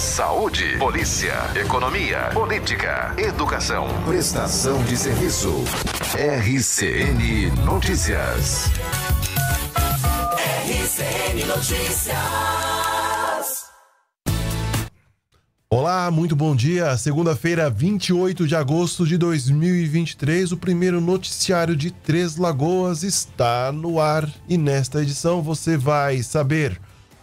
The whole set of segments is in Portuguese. saúde, polícia, economia, política, educação, prestação de serviço. RCN Notícias. RCN Notícias. Olá, muito bom dia. Segunda-feira, 28 de agosto de 2023, o primeiro noticiário de Três Lagoas está no ar. E nesta edição você vai saber: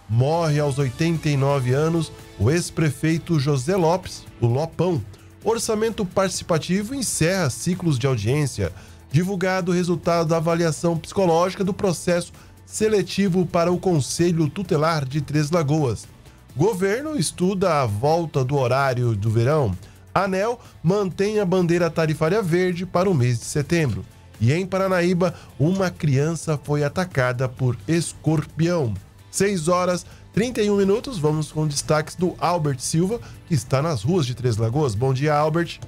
morre aos 89 anos o ex-prefeito José Lopes, o Lopão. Orçamento participativo encerra ciclos de audiência. Divulgado o resultado da avaliação psicológica do processo seletivo para o Conselho Tutelar de Três Lagoas. Governo estuda a volta do horário do verão. A ANEEL mantém a bandeira tarifária verde para o mês de setembro. E em Paranaíba, uma criança foi atacada por escorpião. 6 horas 31 minutos, vamos com destaques do Albert Silva, que está nas ruas de Três Lagoas. Bom dia, Albert.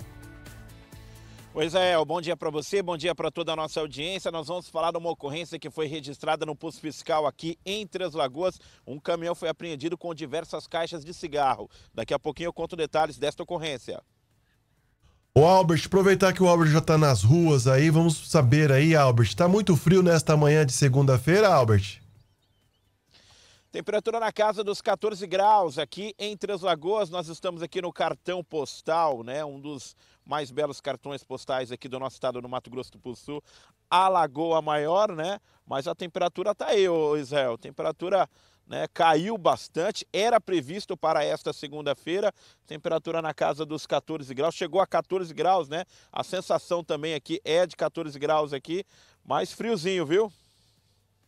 Pois é, bom dia para você, bom dia para toda a nossa audiência. Nós vamos falar de uma ocorrência que foi registrada no posto fiscal aqui em Três Lagoas. Um caminhão foi apreendido com diversas caixas de cigarro. Daqui a pouquinho eu conto detalhes desta ocorrência. O Albert, aproveitar que o Albert já está nas ruas aí, vamos saber aí, Albert, está muito frio nesta manhã de segunda-feira, Albert? Temperatura na casa dos 14 graus aqui em Três Lagoas. Nós estamos aqui no cartão postal, né? Um dos mais belos cartões postais aqui do nosso estado, no Mato Grosso do Sul, a Lagoa Maior, né? Mas a temperatura tá aí, Israel. A temperatura, né, caiu bastante. Era previsto para esta segunda-feira temperatura na casa dos 14 graus. Chegou a 14 graus, né? A sensação também aqui é de 14 graus aqui, mas friozinho, viu?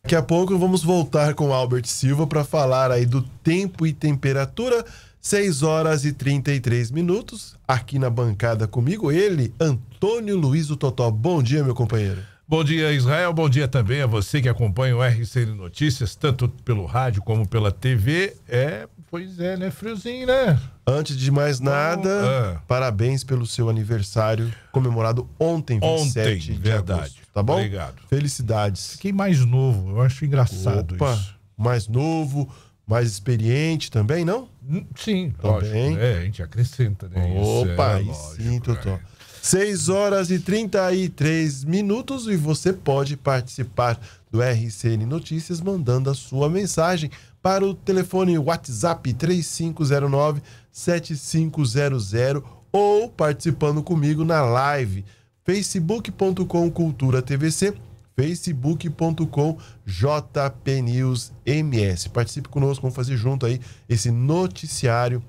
Daqui a pouco vamos voltar com o Albert Silva para falar aí do tempo e temperatura. 6 horas e 33 minutos, aqui na bancada comigo, ele, Antônio Luiz, o Totó. Bom dia, meu companheiro. Bom dia, Israel. Bom dia também a você que acompanha o RCN Notícias, tanto pelo rádio como pela TV. É, pois é, né? Friozinho, né? Antes de mais nada, parabéns pelo seu aniversário, comemorado ontem, 27 de agosto, tá bom? Obrigado. Felicidades. Fiquei mais novo, eu acho engraçado. Opa, isso. Mais novo, mais experiente também, não? Sim, também. Lógico, é, a gente acrescenta, né? Opa, isso, é, lógico, sim, Totó. 6 horas e 33 minutos e você pode participar do RCN Notícias mandando a sua mensagem para o telefone WhatsApp 3509-7500 ou participando comigo na live facebook.com/culturatvc, facebook.com/jpnewsms. Participe conosco, vamos fazer junto aí esse noticiário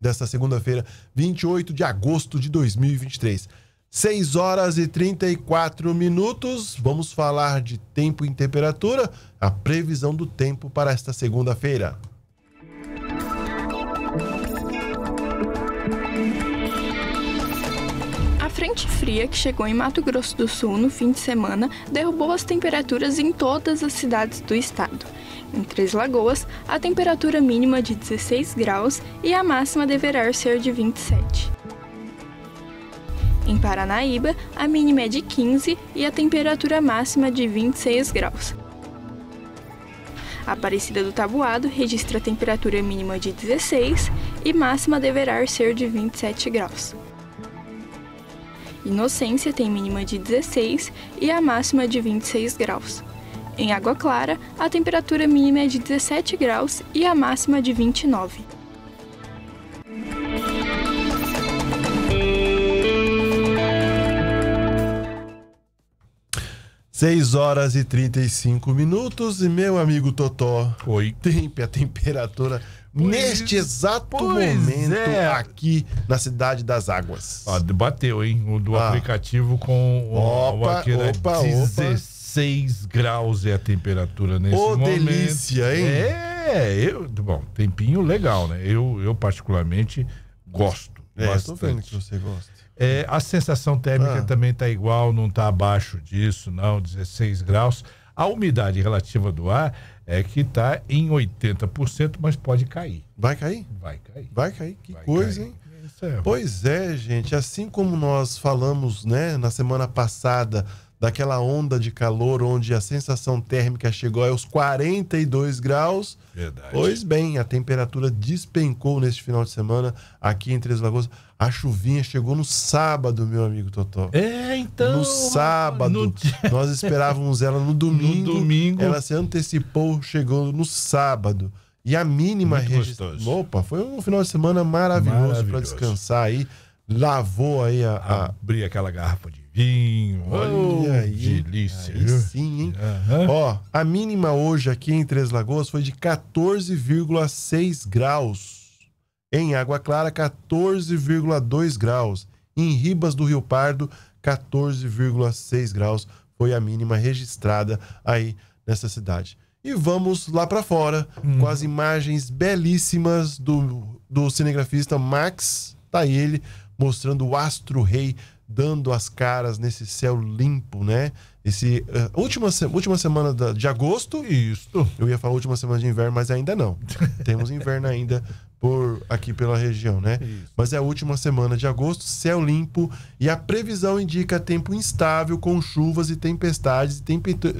desta segunda-feira, 28 de agosto de 2023. 6 horas e 34 minutos, vamos falar de tempo e temperatura, a previsão do tempo para esta segunda-feira. A frente fria que chegou em Mato Grosso do Sul no fim de semana derrubou as temperaturas em todas as cidades do estado. Em Três Lagoas, a temperatura mínima de 16 graus e a máxima deverá ser de 27. Em Paranaíba, a mínima é de 15 e a temperatura máxima de 26 graus. A Aparecida do Taboado registra a temperatura mínima de 16 e máxima deverá ser de 27 graus. Inocência tem mínima de 16 e a máxima de 26 graus. Em Água Clara, a temperatura mínima é de 17 graus e a máxima de 29. Seis horas e 35 minutos e, meu amigo Totó, oi, a temperatura neste exato momento aqui na Cidade das Águas. Ah, bateu, hein? O do aplicativo com o aquele 16 graus é a temperatura nesse momento. Delícia, hein? Bom, tempinho legal, né? Eu particularmente gosto bastante. Eu tô vendo que você gosta. É, a sensação térmica também está igual, não está abaixo disso, não, 16 graus. A umidade relativa do ar é que está em 80%, mas pode cair. Vai cair? Vai cair. Vai cair, que coisa, hein? Pois é, gente, assim como nós falamos, né, na semana passada daquela onda de calor onde a sensação térmica chegou aos 42 graus. Verdade. Pois bem, a temperatura despencou neste final de semana aqui em Três Lagoas. A chuvinha chegou no sábado, meu amigo Totó. É, então... No sábado. Nós esperávamos ela no domingo. No domingo. Ela se antecipou, chegou no sábado. E a mínima registrada... Opa, foi um final de semana maravilhoso para descansar aí. Lavou aí a... Abri aquela garrafa de vinho. Olha aí. Delícia. Aí sim, hein? Uhum. Ó, a mínima hoje aqui em Três Lagoas foi de 14,6 graus. Em Água Clara, 14,2 graus. Em Ribas do Rio Pardo, 14,6 graus. Foi a mínima registrada aí nessa cidade. E vamos lá para fora com as imagens belíssimas do cinegrafista Max. Tá aí ele mostrando o Astro Rei dando as caras nesse céu limpo, né? Esse última semana de agosto. Isso. Eu ia falar última semana de inverno, mas ainda não. Temos inverno ainda aqui pela região, né? Isso. Mas é a última semana de agosto, céu limpo, e a previsão indica tempo instável com chuvas e tempestades e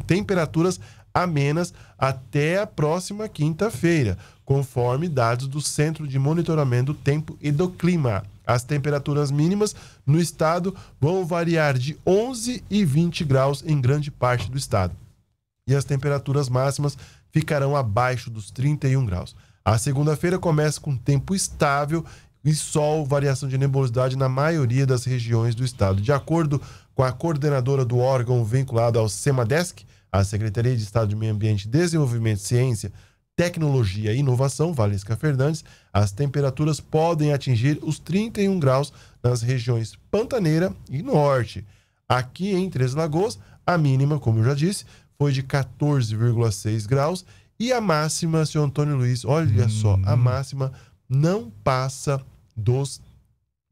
temperaturas amenas até a próxima quinta-feira, conforme dados do Centro de Monitoramento do Tempo e do Clima. As temperaturas mínimas no estado vão variar de 11 e 20 graus em grande parte do estado. E as temperaturas máximas ficarão abaixo dos 31 graus. A segunda-feira começa com tempo estável e sol, variação de nebulosidade na maioria das regiões do estado. De acordo com a coordenadora do órgão vinculado ao SEMADESC, a Secretaria de Estado de Meio Ambiente, Desenvolvimento, Ciência, Tecnologia e Inovação, Valesca Fernandes, as temperaturas podem atingir os 31 graus nas regiões Pantaneira e Norte. Aqui em Três Lagoas, a mínima, como eu já disse, foi de 14,6 graus e a máxima, senhor Antônio Luiz, olha só, a máxima não passa dos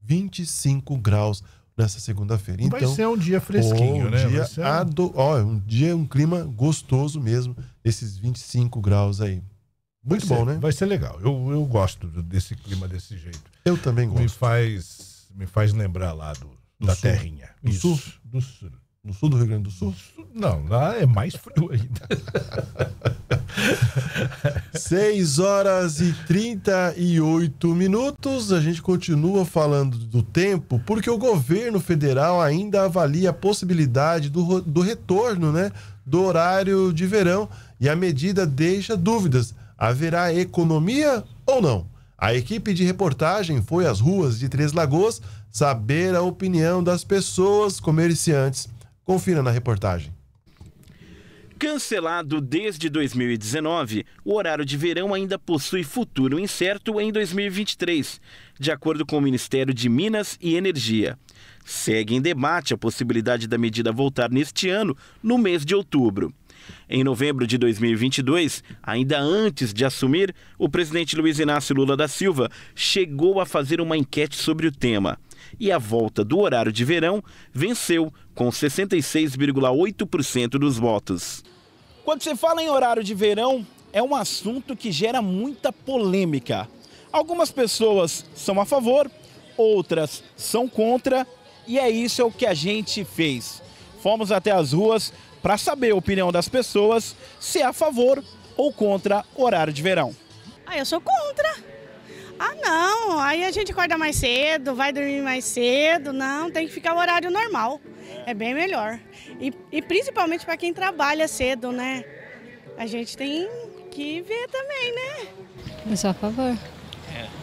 25 graus nessa segunda-feira. Então, vai ser um dia fresquinho, né? Vai ser um dia, um clima gostoso mesmo, esses 25 graus aí. Muito bom, né? Vai ser legal. Eu gosto desse clima desse jeito. Eu também gosto. Me faz lembrar lá da terrinha. Do sul? Do sul. No sul do Rio Grande do Sul? Não, lá é mais frio ainda. 6h38, a gente continua falando do tempo, porque o governo federal ainda avalia a possibilidade do retorno, né, do horário de verão, e a medida deixa dúvidas. Haverá economia ou não? A equipe de reportagem foi às ruas de Três Lagoas saber a opinião das pessoas, comerciantes. Confira na reportagem. Cancelado desde 2019, o horário de verão ainda possui futuro incerto em 2023, de acordo com o Ministério de Minas e Energia. Segue em debate a possibilidade da medida voltar neste ano, no mês de outubro. Em novembro de 2022, ainda antes de assumir, o presidente Luiz Inácio Lula da Silva chegou a fazer uma enquete sobre o tema. E a volta do horário de verão venceu com 66,8% dos votos. Quando se fala em horário de verão, é um assunto que gera muita polêmica. Algumas pessoas são a favor, outras são contra, e é isso que a gente fez. Fomos até as ruas para saber a opinião das pessoas, se é a favor ou contra horário de verão. Eu sou contra. Não, aí a gente acorda mais cedo, vai dormir mais cedo, não, tem que ficar o horário normal, é bem melhor. E principalmente para quem trabalha cedo, né? A gente tem que ver também, né? Eu sou a favor.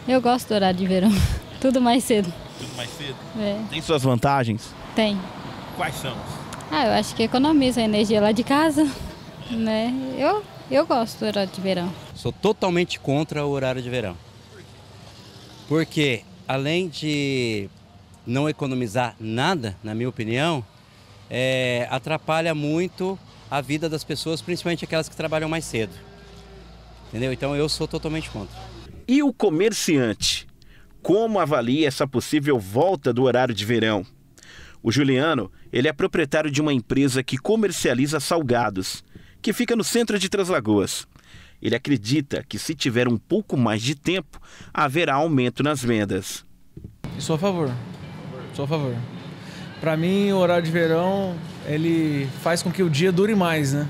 Eu gosto do horário de verão, tudo mais cedo. Tudo mais cedo? É. Tem suas vantagens? Tem. Quais são? Eu acho que economiza a energia lá de casa, né? Eu gosto do horário de verão. Sou totalmente contra o horário de verão. Porque, além de não economizar nada, na minha opinião, atrapalha muito a vida das pessoas, principalmente aquelas que trabalham mais cedo. Entendeu? Então, eu sou totalmente contra. E o comerciante? Como avalia essa possível volta do horário de verão? O Juliano, ele é proprietário de uma empresa que comercializa salgados, que fica no centro de Três Lagoas. Ele acredita que, se tiver um pouco mais de tempo, haverá aumento nas vendas. Sou a favor. Para mim, o horário de verão ele faz com que o dia dure mais, né?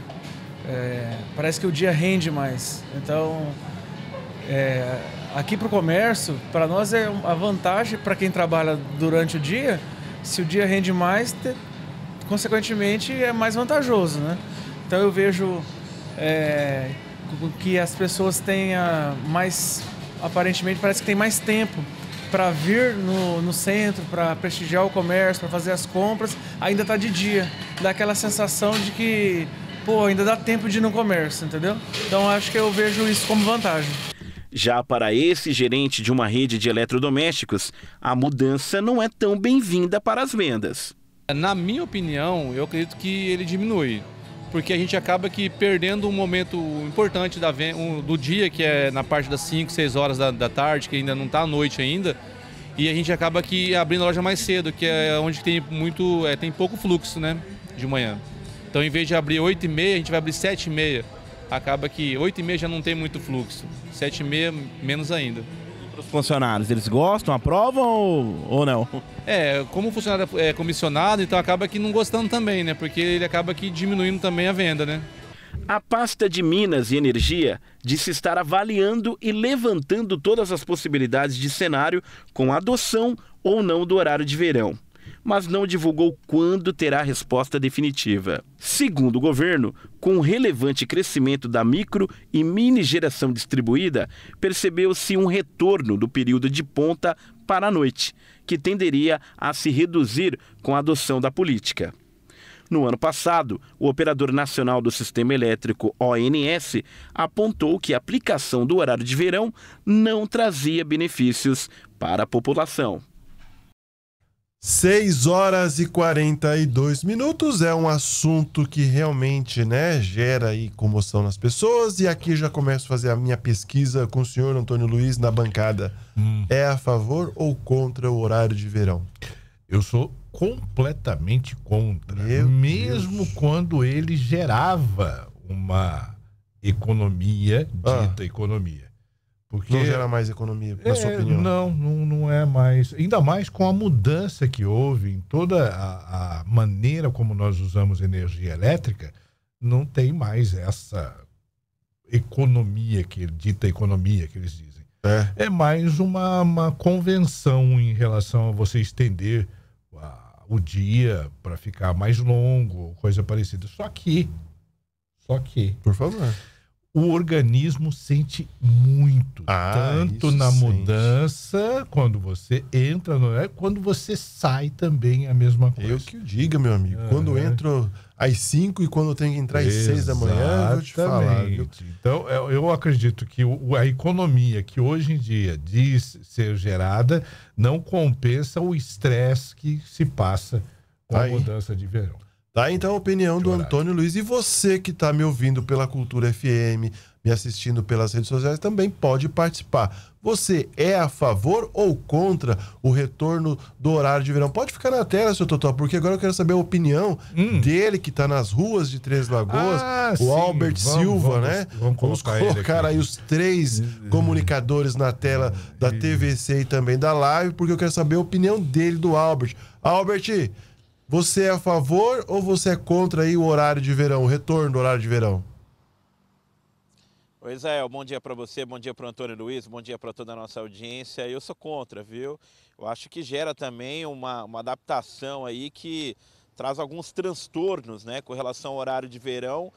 Parece que o dia rende mais. Então, aqui para o comércio, para nós é a vantagem para quem trabalha durante o dia, se o dia rende mais, consequentemente é mais vantajoso, né? Então eu vejo que as pessoas tenham mais, aparentemente parece que tem mais tempo para vir no centro, para prestigiar o comércio, para fazer as compras, ainda está de dia. Dá aquela sensação de que, pô, ainda dá tempo de ir no comércio, entendeu? Então acho que eu vejo isso como vantagem. Já para esse gerente de uma rede de eletrodomésticos, a mudança não é tão bem-vinda para as vendas. Na minha opinião, eu acredito que ele diminui, porque a gente acaba que perdendo um momento importante do dia, que é na parte das 5, 6 horas da tarde, que ainda não está à noite ainda, e a gente acaba que abrindo a loja mais cedo, que é onde tem, tem pouco fluxo, né, de manhã. Então, em vez de abrir 8h30, a gente vai abrir 7h30. Acaba que 8h30 já não tem muito fluxo, 7h30 menos ainda. E para os funcionários, eles gostam, aprovam ou não? Como o funcionário é comissionado, então acaba que não gostando também, né? Porque ele acaba que diminuindo também a venda, né? A pasta de Minas e Energia disse estar avaliando e levantando todas as possibilidades de cenário com adoção ou não do horário de verão, mas não divulgou quando terá a resposta definitiva. Segundo o governo, com o relevante crescimento da micro e mini geração distribuída, percebeu-se um retorno do período de ponta para a noite, que tenderia a se reduzir com a adoção da política. No ano passado, o Operador Nacional do Sistema Elétrico, ONS, apontou que a aplicação do horário de verão não trazia benefícios para a população. 6 horas e 42 minutos é um assunto que realmente, né, gera aí comoção nas pessoas, e aqui já começo a fazer a minha pesquisa com o senhor Antônio Luiz na bancada. É a favor ou contra o horário de verão? Eu sou completamente contra, mesmo quando ele gerava uma economia, dita economia. Porque não gera mais economia, na sua opinião? Não é mais. Ainda mais com a mudança que houve em toda a maneira como nós usamos energia elétrica, não tem mais essa economia, dita economia que eles dizem. É mais uma convenção em relação a você estender o dia para ficar mais longo, coisa parecida. Só que... Por favor... O organismo sente muito, tanto na mudança, quando você entra, quando você sai também é a mesma coisa. Eu que o diga, meu amigo. Quando eu entro às 5 e quando eu tenho que entrar às 6 da manhã, eu te falar. Então, eu acredito que a economia que hoje em dia diz ser gerada não compensa o estresse que se passa com a mudança de verão. Tá, então a opinião do Antônio Luiz. E você que está me ouvindo pela Cultura FM, me assistindo pelas redes sociais, também pode participar. Você é a favor ou contra o retorno do horário de verão? Pode ficar na tela, seu Totó, porque agora eu quero saber a opinião dele, que está nas ruas de Três Lagoas, Albert Silva, né? Vamos colocar aí os 3 comunicadores na tela da TVC e também da live, porque eu quero saber a opinião dele, do Albert. Albert, você é a favor ou você é contra aí o horário de verão, o retorno do horário de verão? Oi, Israel, bom dia para você, bom dia para o Antônio Luiz, bom dia para toda a nossa audiência. Eu sou contra, viu? Eu acho que gera também uma adaptação aí que traz alguns transtornos, né, com relação ao horário de verão,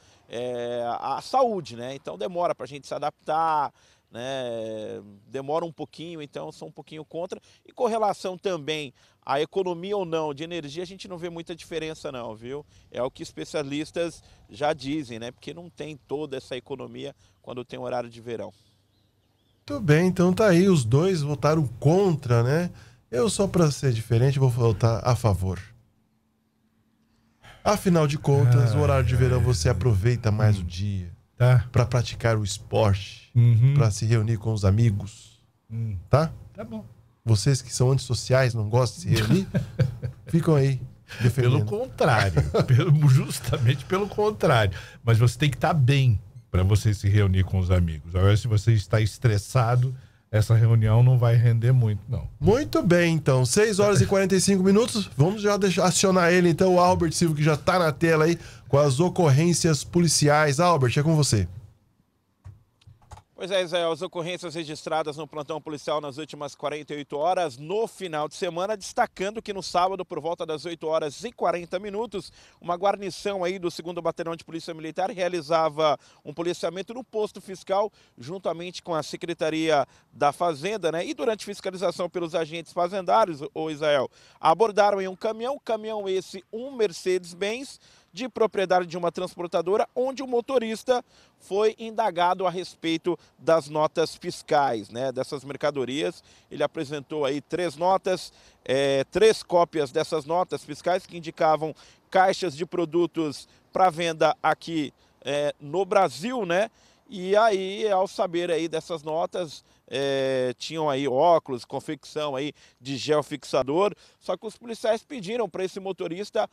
à saúde, né? Então demora para a gente se adaptar, né? Demora um pouquinho, então sou um pouquinho contra. E com relação também à economia ou não de energia, a gente não vê muita diferença não, viu? É o que especialistas já dizem, né? Porque não tem toda essa economia quando tem horário de verão. Muito bem, então tá aí, os dois votaram contra, né? Eu, só para ser diferente, vou votar a favor. Afinal de contas, o horário de verão você aproveita mais o dia. Tá. Para praticar o esporte, para se reunir com os amigos, tá? Tá bom. Vocês que são antissociais, não gostam de se reunir, ficam aí defendendo. Pelo contrário, justamente pelo contrário. Mas você tem que estar bem para você se reunir com os amigos. Agora, se você está estressado, essa reunião não vai render muito, não. Muito bem, então. 6 horas e 45 minutos. Vamos já acionar ele, então, o Albert Silva, que já está na tela aí, com as ocorrências policiais. Albert, é com você. Pois é, Israel, as ocorrências registradas no plantão policial nas últimas 48 horas, no final de semana, destacando que no sábado, por volta das 8 horas e 40 minutos, uma guarnição aí do 2º Batalhão de Polícia Militar realizava um policiamento no posto fiscal, juntamente com a Secretaria da Fazenda, né? E durante fiscalização pelos agentes fazendários, ô Israel, abordaram em um caminhão esse, um Mercedes-Benz, de propriedade de uma transportadora, onde o motorista foi indagado a respeito das notas fiscais, né, dessas mercadorias. Ele apresentou aí três notas, três cópias dessas notas fiscais que indicavam caixas de produtos para venda aqui no Brasil, né? E aí, ao saber aí dessas notas, tinham aí óculos, confecção aí de gel fixador. Só que os policiais pediram para esse motorista...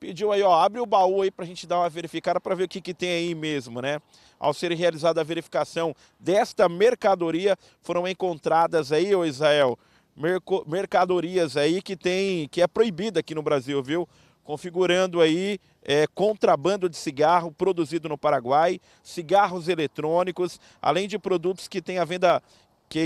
Pediu aí, ó, abre o baú aí pra gente dar uma verificada pra ver o que tem aí mesmo, né? Ao ser realizada a verificação desta mercadoria, foram encontradas aí, ô Israel, mercadorias aí que é proibida aqui no Brasil, viu? Configurando aí contrabando de cigarro produzido no Paraguai, cigarros eletrônicos, além de produtos que tem a venda...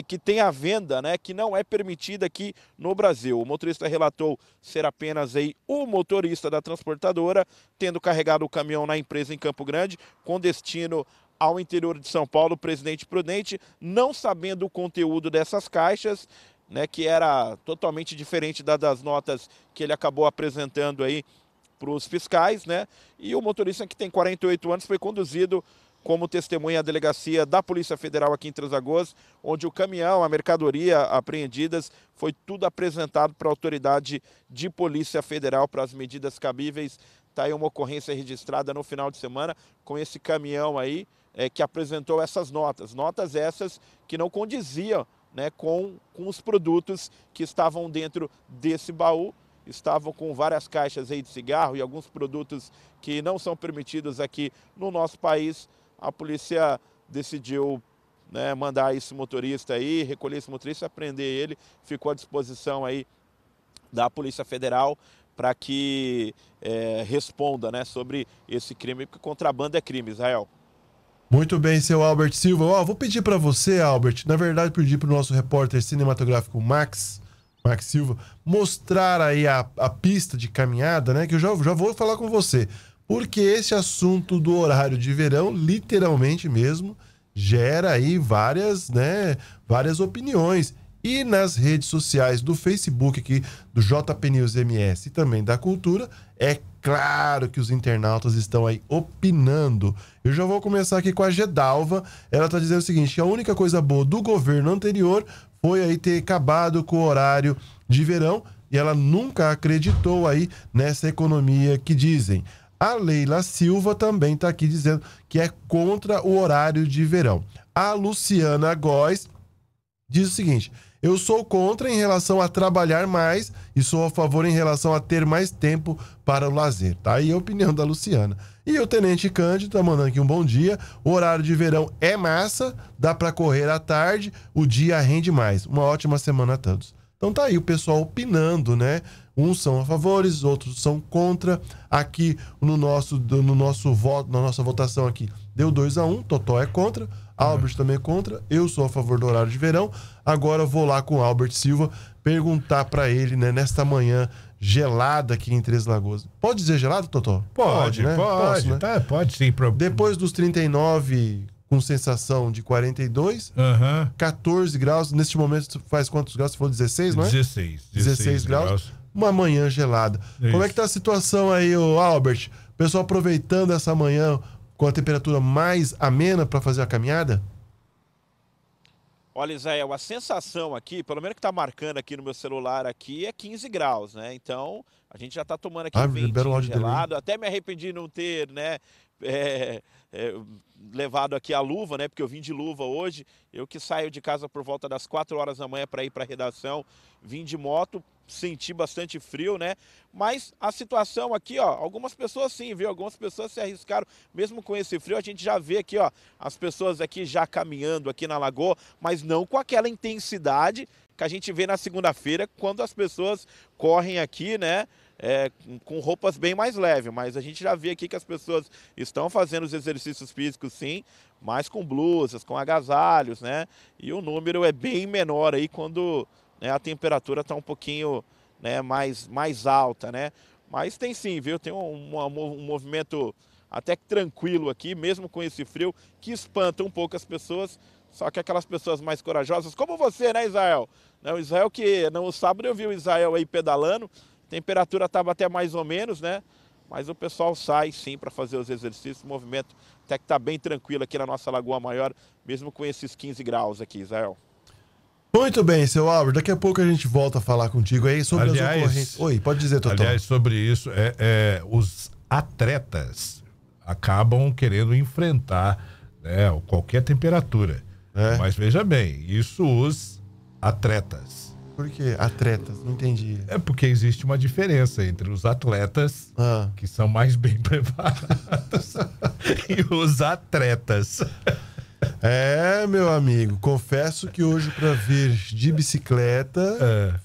Que tem a venda, né, que não é permitida aqui no Brasil. O motorista relatou ser apenas aí o motorista da transportadora, tendo carregado o caminhão na empresa em Campo Grande, com destino ao interior de São Paulo. O presidente Prudente, não sabendo o conteúdo dessas caixas, né, que era totalmente diferente das notas que ele acabou apresentando aí para os fiscais, né, e o motorista, que tem 48 anos, foi conduzido como testemunha à delegacia da Polícia Federal aqui em Três Lagoas, onde o caminhão, a mercadoria apreendidas, foi tudo apresentado para a autoridade de Polícia Federal para as medidas cabíveis. Está aí uma ocorrência registrada no final de semana com esse caminhão aí que apresentou essas notas. Notas essas que não condiziam, né, com os produtos que estavam dentro desse baú. Estavam com várias caixas aí de cigarro e alguns produtos que não são permitidos aqui no nosso país. A polícia decidiu, né, mandar esse motorista aí, recolher esse motorista, prender ele. Ficou à disposição aí da Polícia Federal para que responda, né, sobre esse crime, porque contrabando é crime, Israel. Muito bem, seu Albert Silva. Ó, vou pedir para você, Albert, na verdade pedir para o nosso repórter cinematográfico Max Silva, mostrar aí a pista de caminhada, né, que eu já vou falar com você. Porque esse assunto do horário de verão, literalmente mesmo, gera aí várias, né, várias opiniões. E nas redes sociais do Facebook aqui, do JP News MS e também da Cultura, é claro que os internautas estão aí opinando. Eu já vou começar aqui com a Gedalva. Ela está dizendo o seguinte, que a única coisa boa do governo anterior foi aí ter acabado com o horário de verão, e ela nunca acreditou aí nessa economia que dizem. A Leila Silva também está aqui dizendo que é contra o horário de verão. A Luciana Góes diz o seguinte, eu sou contra em relação a trabalhar mais e sou a favor em relação a ter mais tempo para o lazer. Tá aí a opinião da Luciana. E o Tenente Cândido está mandando aqui um bom dia. O horário de verão é massa, dá para correr à tarde, o dia rende mais. Uma ótima semana a todos. Então tá aí o pessoal opinando, né? Uns são a favores, outros são contra. Aqui no nosso voto, na nossa votação aqui, deu 2-1, Totó é contra, Albert também é contra, eu sou a favor do horário de verão. Agora eu vou lá com o Albert Silva perguntar para ele, né, nesta manhã gelada aqui em Três Lagoas. Pode dizer gelado, Totó? Pode, né? Pode, né? Tá, pode sim. Depois dos 39, com sensação de 42, 14 graus, neste momento faz quantos graus? Se for 16, não é? 16 graus. Uma manhã gelada. Isso. Como é que tá a situação aí, ô Albert? O pessoal aproveitando essa manhã com a temperatura mais amena para fazer a caminhada? Olha, Israel, a sensação aqui, pelo menos que tá marcando aqui no meu celular aqui, é 15 graus, né? Então, a gente já tá tomando aqui 20 gelado. Até me arrependi de não ter, né, levado aqui a luva, né? Porque eu vim de luva hoje. Eu que saio de casa por volta das 4 horas da manhã para ir para a redação, vim de moto, senti bastante frio, né? Mas a situação aqui, ó, algumas pessoas sim, viu? Algumas pessoas se arriscaram, mesmo com esse frio, a gente já vê aqui, ó, as pessoas aqui já caminhando aqui na lagoa, mas não com aquela intensidade que a gente vê na segunda-feira, quando as pessoas correm aqui, né? Com roupas bem mais leves, mas a gente já vê aqui que as pessoas estão fazendo os exercícios físicos sim, mas com blusas, com agasalhos, né? E o número é bem menor aí quando, né, a temperatura está um pouquinho, né, mais alta, né? Mas tem sim, viu? Tem um movimento até que tranquilo aqui, mesmo com esse frio, que espanta um pouco as pessoas, só que aquelas pessoas mais corajosas, como você, né, Israel? Não, Israel que, no sábado eu vi o Israel aí pedalando, temperatura estava até mais ou menos, né? Mas o pessoal sai sim para fazer os exercícios, o movimento até que está bem tranquilo aqui na nossa Lagoa Maior, mesmo com esses 15 graus aqui, Israel. Muito bem, seu Albert, daqui a pouco a gente volta a falar contigo aí sobre, aliás, as ocorrências. Oi, pode dizer, Totó. Aliás, sobre isso, os atletas acabam querendo enfrentar, né, qualquer temperatura. É. Mas veja bem, isso os atletas. Por que atletas? Não entendi. É porque existe uma diferença entre os atletas, que são mais bem preparados, e os atletas. É, meu amigo, confesso que hoje para vir de bicicleta,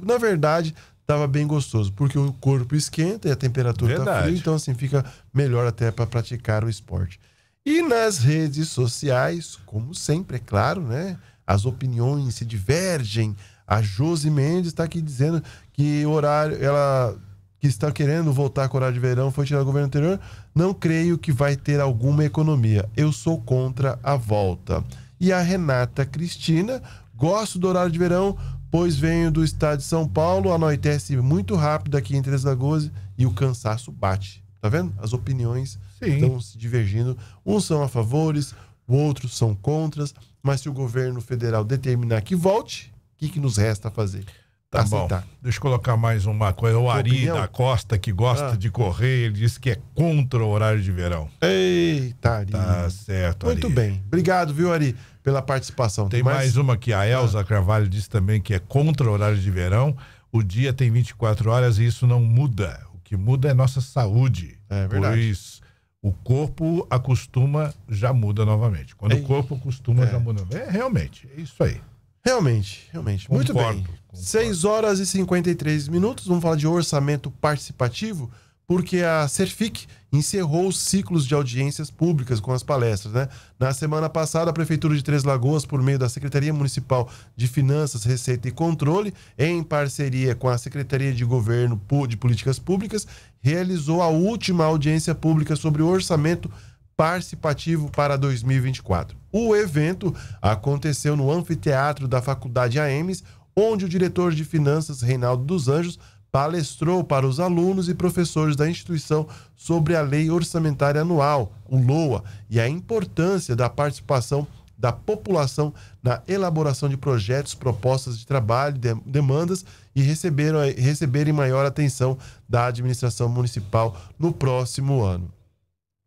na verdade, estava bem gostoso, porque o corpo esquenta e a temperatura está fria, então assim fica melhor até para praticar o esporte. E nas redes sociais, como sempre, é claro, né? As opiniões se divergem. A Josi Mendes está aqui dizendo que o horário, ela que está querendo voltar com o horário de verão, foi tirado do governo anterior. Não creio que vai ter alguma economia. Eu sou contra a volta. E a Renata Cristina, gosto do horário de verão, pois venho do estado de São Paulo, anoitece muito rápido aqui em Três Lagoas e o cansaço bate. Tá vendo? As opiniões estão se divergindo. Uns são a favores, outros são contras, mas se o governo federal determinar que volte, o que nos resta fazer? Tá bom, deixa eu colocar mais uma coisa. O Ari da Costa, que gosta de correr, ele disse que é contra o horário de verão. Eita, Ari. Tá certo, Ari. Muito bem. Obrigado, viu, Ari, pela participação. Tem mais uma que a Elza Carvalho disse também que é contra o horário de verão. O dia tem 24 horas e isso não muda. O que muda é nossa saúde. É verdade. Pois o corpo acostuma, já muda novamente. Quando o corpo acostuma, já muda novamente. É, realmente, é isso aí. Realmente. Concordo, muito bem. 6 horas e 53 minutos. Vamos falar de orçamento participativo, porque a Serfic encerrou os ciclos de audiências públicas com as palestras, né? Na semana passada, a Prefeitura de Três Lagoas, por meio da Secretaria Municipal de Finanças, Receita e Controle, em parceria com a Secretaria de Governo de Políticas Públicas, realizou a última audiência pública sobre o orçamento participativo para 2024. O evento aconteceu no anfiteatro da Faculdade AEMES, onde o diretor de finanças, Reinaldo dos Anjos, palestrou para os alunos e professores da instituição sobre a Lei Orçamentária Anual, o LOA, e a importância da participação da população na elaboração de projetos, propostas de trabalho, demandas e receberem maior atenção da administração municipal no próximo ano.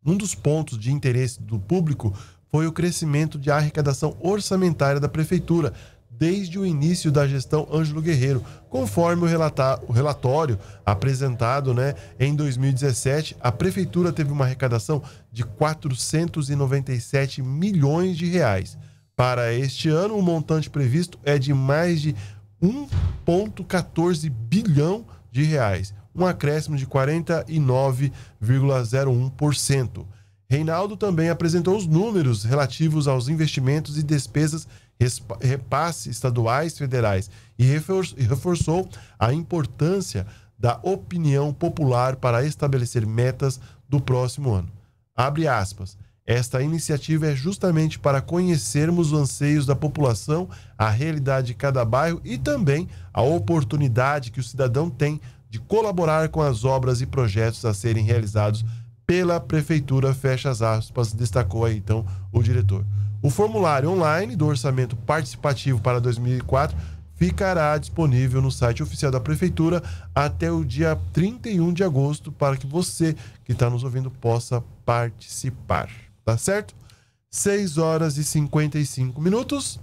Um dos pontos de interesse do público foi o crescimento da arrecadação orçamentária da Prefeitura desde o início da gestão Ângelo Guerreiro, conforme o relatório apresentado, né, em 2017. A Prefeitura teve uma arrecadação de 497 milhões de reais. Para este ano, o montante previsto é de mais de 1,14 bilhão de reais. Um acréscimo de 49,01%. Reinaldo também apresentou os números relativos aos investimentos e despesas, repasse estaduais, federais, e reforçou a importância da opinião popular para estabelecer metas do próximo ano. Abre aspas. Esta iniciativa é justamente para conhecermos os anseios da população, a realidade de cada bairro e também a oportunidade que o cidadão tem de colaborar com as obras e projetos a serem realizados pela Prefeitura, fecha as aspas, destacou aí então o diretor. O formulário online do orçamento participativo para 2004 ficará disponível no site oficial da Prefeitura até o dia 31 de agosto para que você que está nos ouvindo possa participar, tá certo? 6 horas e 55 minutos.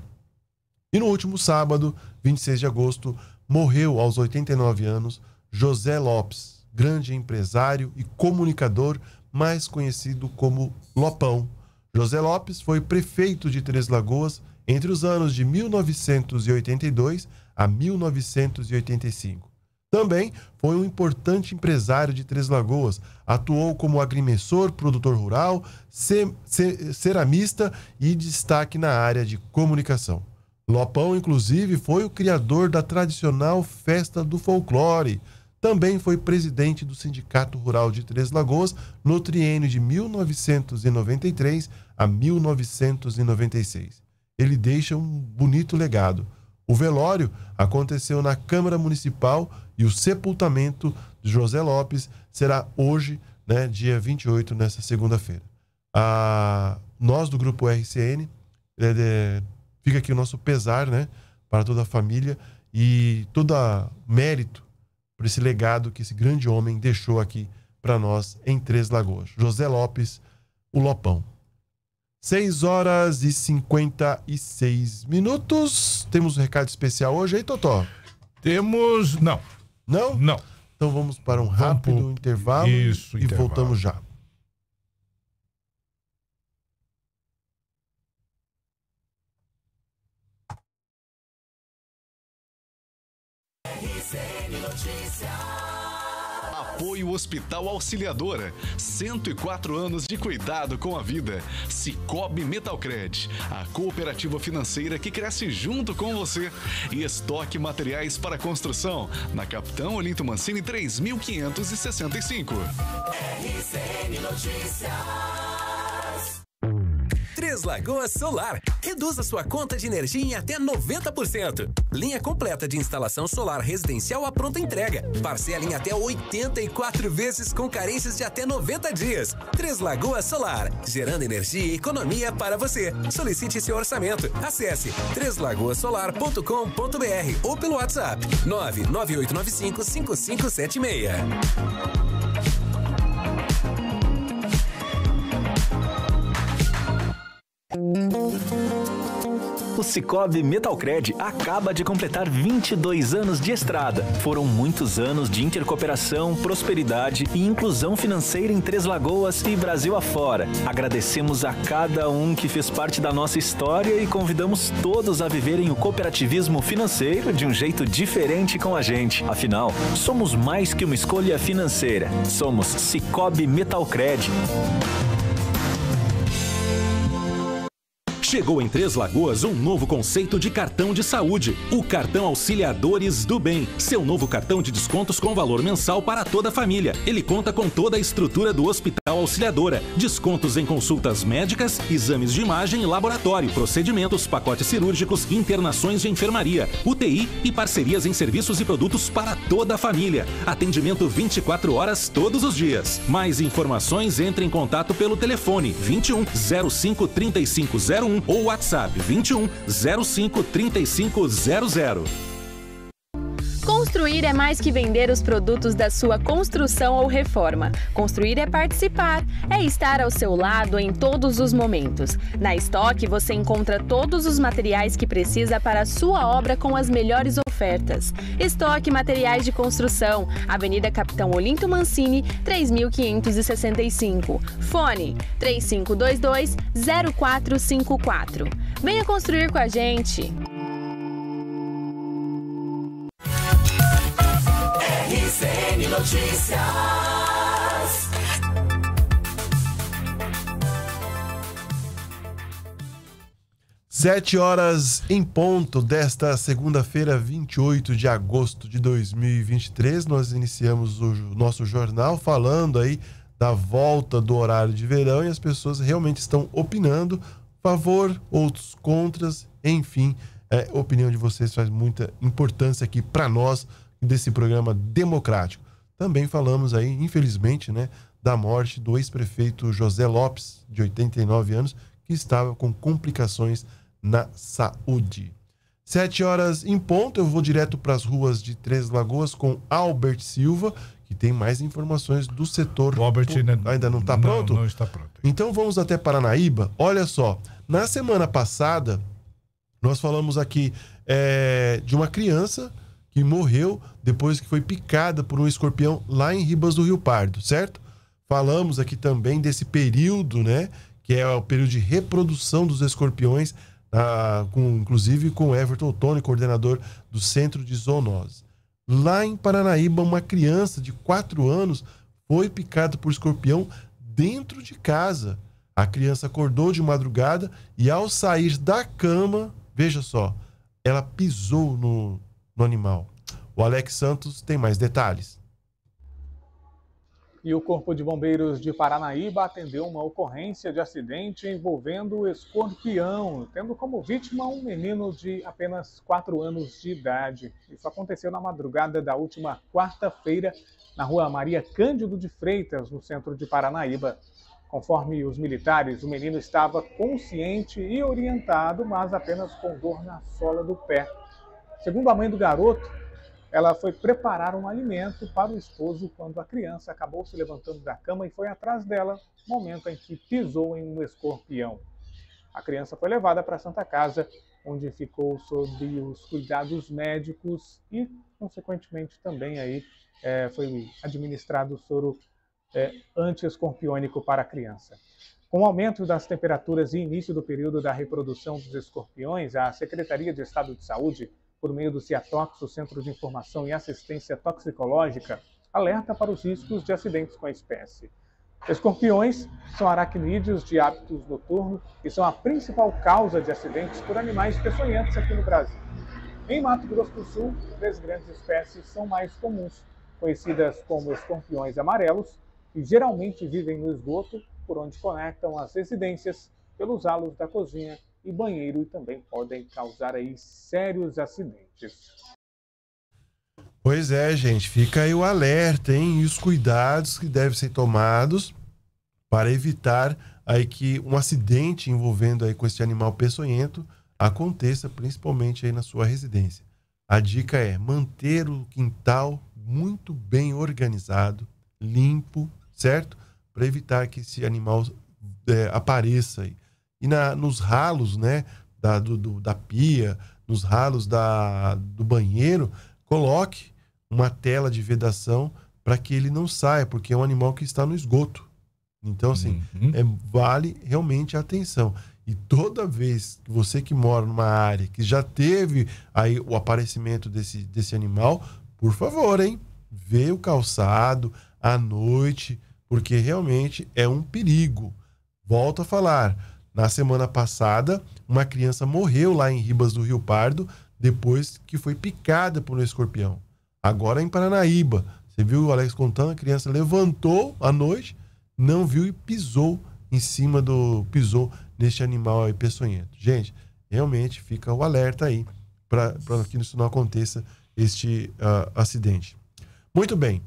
E no último sábado, 26 de agosto, morreu aos 89 anos José Lopes, grande empresário e comunicador, mais conhecido como Lopão. José Lopes foi prefeito de Três Lagoas entre os anos de 1982 a 1985. Também foi um importante empresário de Três Lagoas, atuou como agrimensor, produtor rural, ceramista e destaque na área de comunicação. Lopão, inclusive, foi o criador da tradicional Festa do Folclore. Também foi presidente do Sindicato Rural de Três Lagoas no triênio de 1993 a 1996. Ele deixa um bonito legado. O velório aconteceu na Câmara Municipal e o sepultamento de José Lopes será hoje, né, dia 28, nessa segunda-feira. Nós do Grupo RCN, fica aqui o nosso pesar, né, para toda a família e todo mérito por esse legado que esse grande homem deixou aqui para nós em Três Lagoas. José Lopes, o Lopão. 6 horas e 56 minutos. Temos um recado especial hoje, aí, Totó? Temos... Não. Não? Não. Então vamos para um rápido intervalo. Isso, e intervalo. Voltamos já. RCN Notícias. Apoio Hospital Auxiliadora, 104 anos de cuidado com a vida. Cicobi Metalcred, a cooperativa financeira que cresce junto com você. E Estoque Materiais para Construção, na Capitão Olinto Mancini 3565. RCN Notícias. Três Lagoas Solar. Reduza sua conta de energia em até 90%. Linha completa de instalação solar residencial à pronta entrega. Parcela em até 84 vezes com carências de até 90 dias. Três Lagoas Solar. Gerando energia e economia para você. Solicite seu orçamento. Acesse treslagoasolar.com.br ou pelo WhatsApp 99895-5576. O Cicobi Metalcred acaba de completar 22 anos de estrada. Foram muitos anos de intercooperação, prosperidade e inclusão financeira em Três Lagoas e Brasil afora. Agradecemos a cada um que fez parte da nossa história e convidamos todos a viverem o cooperativismo financeiro de um jeito diferente com a gente. Afinal, somos mais que uma escolha financeira. Somos Cicobi Metalcred. Chegou em Três Lagoas um novo conceito de cartão de saúde, o cartão Auxiliadores do Bem. Seu novo cartão de descontos com valor mensal para toda a família. Ele conta com toda a estrutura do Hospital Auxiliadora. Descontos em consultas médicas, exames de imagem e laboratório, procedimentos, pacotes cirúrgicos, internações de enfermaria, UTI e parcerias em serviços e produtos para toda a família. Atendimento 24 horas todos os dias. Mais informações, entre em contato pelo telefone 21 05 3501 ou WhatsApp 21 05 3500. Construir é mais que vender os produtos da sua construção ou reforma. Construir é participar, é estar ao seu lado em todos os momentos. Na Estoque você encontra todos os materiais que precisa para a sua obra com as melhores ofertas. Estoque Materiais de Construção, Avenida Capitão Olinto Mancini, 3565. Fone 3522-0454. Venha construir com a gente! RCN Notícias. Sete horas em ponto desta segunda-feira, 28 de agosto de 2023. Nós iniciamos o nosso jornal falando aí da volta do horário de verão e as pessoas realmente estão opinando, favor, outros contras, enfim, a opinião de vocês faz muita importância aqui para nós, desse programa democrático. Também falamos aí, infelizmente, né, da morte do ex-prefeito José Lopes, de 89 anos, que estava com complicações na saúde. 7 horas em ponto, eu vou direto para as ruas de Três Lagoas com Albert Silva, que tem mais informações do setor. O Albert ainda não está pronto? Não está pronto. Então vamos até Paranaíba. Olha só, na semana passada, nós falamos aqui de uma criança que morreu depois que foi picada por um escorpião lá em Ribas do Rio Pardo, certo? Falamos aqui também desse período, né? Que é o período de reprodução dos escorpiões, inclusive com o Everton Ottoni, coordenador do Centro de Zoonose. Lá em Paranaíba, uma criança de 4 anos foi picada por escorpião dentro de casa. A criança acordou de madrugada e, ao sair da cama, veja só, ela pisou no animal. O Alex Santos tem mais detalhes. E o Corpo de Bombeiros de Paranaíba atendeu uma ocorrência de acidente envolvendo o escorpião, tendo como vítima um menino de apenas 4 anos de idade. Isso aconteceu na madrugada da última quarta-feira, na rua Maria Cândido de Freitas, no centro de Paranaíba. Conforme os militares, o menino estava consciente e orientado, mas apenas com dor na sola do pé. Segundo a mãe do garoto, ela foi preparar um alimento para o esposo quando a criança acabou se levantando da cama e foi atrás dela, momento em que pisou em um escorpião. A criança foi levada para a Santa Casa, onde ficou sob os cuidados médicos e, consequentemente, também aí, foi administrado o soro anti-escorpiônico para a criança. Com o aumento das temperaturas e início do período da reprodução dos escorpiões, a Secretaria de Estado de Saúde, por meio do CIATOX, o Centro de Informação e Assistência Toxicológica, alerta para os riscos de acidentes com a espécie. Escorpiões são aracnídeos de hábitos noturnos e são a principal causa de acidentes por animais peçonhentos aqui no Brasil. Em Mato Grosso do Sul, 3 grandes espécies são mais comuns, conhecidas como escorpiões amarelos, que geralmente vivem no esgoto, por onde conectam as residências, pelos halos da cozinha e banheiro, e também podem causar aí sérios acidentes. Pois é, gente, fica aí o alerta, hein? E os cuidados que devem ser tomados para evitar aí que um acidente envolvendo aí com esse animal peçonhento aconteça, principalmente aí na sua residência. A dica é manter o quintal muito bem organizado, limpo, certo? Para evitar que esse animal apareça aí. E nos ralos, né, da pia, nos ralos do banheiro, coloque uma tela de vedação para que ele não saia, porque é um animal que está no esgoto. Então, assim, vale realmente a atenção. E toda vez que você que mora numa área que já teve aí o aparecimento desse animal, por favor, hein, vê o calçado à noite, porque realmente é um perigo. Volto a falar. Na semana passada, uma criança morreu lá em Ribas do Rio Pardo depois que foi picada por um escorpião. Agora em Paranaíba, você viu o Alex contando, a criança levantou à noite, não viu e pisou neste animal aí peçonhento. Gente, realmente fica o alerta aí para que isso não aconteça, este acidente. Muito bem.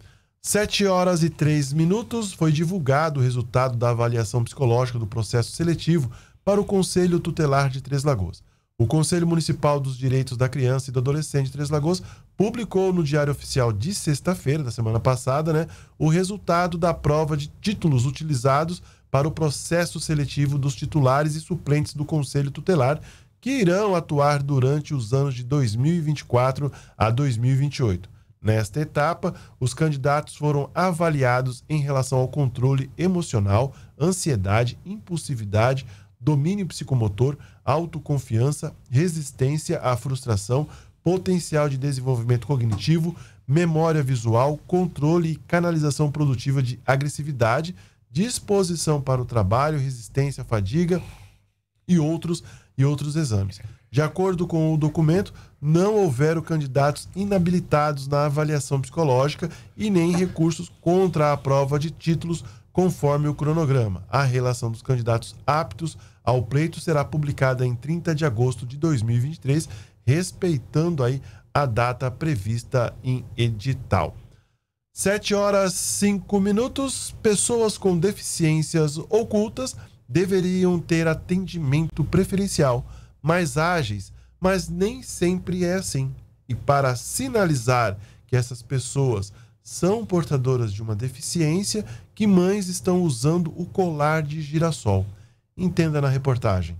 7h03, foi divulgado o resultado da avaliação psicológica do processo seletivo para o Conselho Tutelar de Três Lagoas. O Conselho Municipal dos Direitos da Criança e do Adolescente de Três Lagoas publicou no Diário Oficial de sexta-feira, da semana passada, né, o resultado da prova de títulos utilizados para o processo seletivo dos titulares e suplentes do Conselho Tutelar, que irão atuar durante os anos de 2024 a 2028. Nesta etapa, os candidatos foram avaliados em relação ao controle emocional, ansiedade, impulsividade, domínio psicomotor, autoconfiança, resistência à frustração, potencial de desenvolvimento cognitivo, memória visual, controle e canalização produtiva de agressividade, disposição para o trabalho, resistência à fadiga e outros exames. De acordo com o documento, não houveram candidatos inabilitados na avaliação psicológica e nem recursos contra a prova de títulos, conforme o cronograma. A relação dos candidatos aptos ao pleito será publicada em 30 de agosto de 2023, respeitando aí a data prevista em edital. 7h05, pessoas com deficiências ocultas deveriam ter atendimento preferencial, mais ágeis, mas nem sempre é assim. E para sinalizar que essas pessoas são portadoras de uma deficiência, que mães estão usando o colar de girassol. Entenda na reportagem.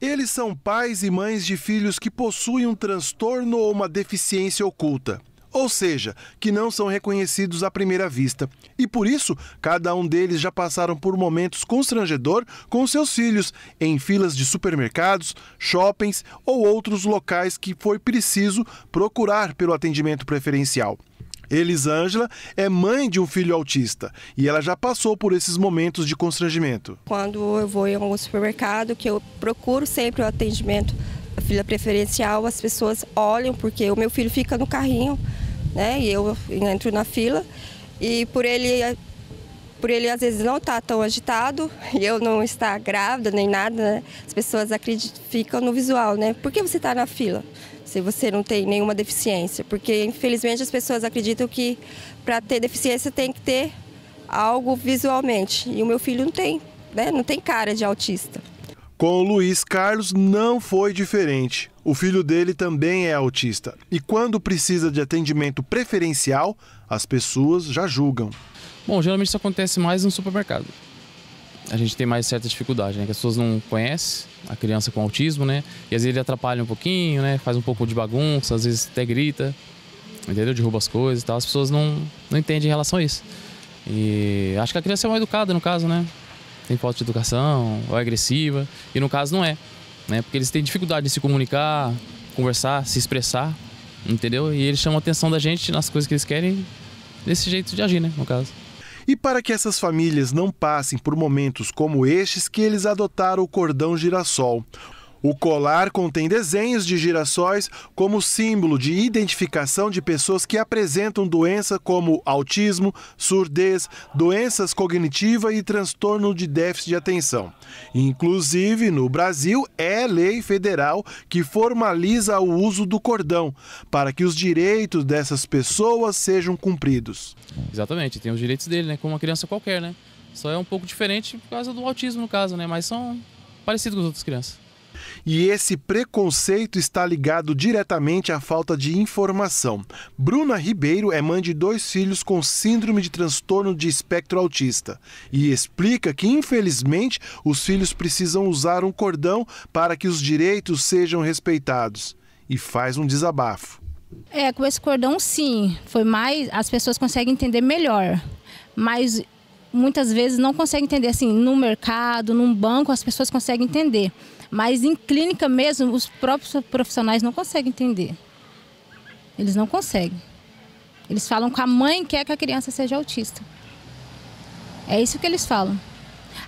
Eles são pais e mães de filhos que possuem um transtorno ou uma deficiência oculta, ou seja, que não são reconhecidos à primeira vista. E por isso, cada um deles já passaram por momentos constrangedor com seus filhos, em filas de supermercados, shoppings ou outros locais que foi preciso procurar pelo atendimento preferencial. Elisângela é mãe de um filho autista e ela já passou por esses momentos de constrangimento. Quando eu vou em algum supermercado, que eu procuro sempre o atendimento a fila preferencial, as pessoas olham, porque o meu filho fica no carrinho, né? E eu entro na fila, e por ele às vezes não estar tão agitado, e eu não estar grávida nem nada, né? As pessoas acreditam, ficam no visual, né? Por que você está na fila se você não tem nenhuma deficiência? Porque infelizmente as pessoas acreditam que para ter deficiência tem que ter algo visualmente, e o meu filho não tem, né? Não tem cara de autista. Com o Luiz Carlos não foi diferente. O filho dele também é autista. E quando precisa de atendimento preferencial, as pessoas já julgam. Bom, geralmente isso acontece mais no supermercado. A gente tem mais certa dificuldade, né? Que as pessoas não conhecem a criança com autismo, né? E às vezes ele atrapalha um pouquinho, né? Faz um pouco de bagunça, às vezes até grita, entendeu? Derruba as coisas e tal. As pessoas não entendem em relação a isso. E acho que a criança é mal educada, no caso, né? Tem falta de educação, ou é agressiva, e no caso não é, né? Porque eles têm dificuldade de se comunicar, conversar, se expressar, entendeu? E eles chamam a atenção da gente nas coisas que eles querem, desse jeito de agir, né, no caso. E para que essas famílias não passem por momentos como estes, que eles adotaram o cordão girassol. O colar contém desenhos de girassóis como símbolo de identificação de pessoas que apresentam doença como autismo, surdez, doenças cognitivas e transtorno de déficit de atenção. Inclusive, no Brasil, é lei federal que formaliza o uso do cordão para que os direitos dessas pessoas sejam cumpridos. Exatamente, tem os direitos dele, né? Como uma criança qualquer, né? Só é um pouco diferente por causa do autismo, no caso, né? Mas são parecidos com as outras crianças. E esse preconceito está ligado diretamente à falta de informação. Bruna Ribeiro é mãe de 2 filhos com síndrome de transtorno de espectro autista e explica que, infelizmente, os filhos precisam usar um cordão para que os direitos sejam respeitados. E faz um desabafo. Com esse cordão, sim, foi mais, as pessoas conseguem entender melhor, mas muitas vezes não conseguem entender, assim, no mercado, num banco, as pessoas conseguem entender. Mas em clínica mesmo, os próprios profissionais não conseguem entender. Eles não conseguem. Eles falam que a mãe quer que a criança seja autista. É isso que eles falam.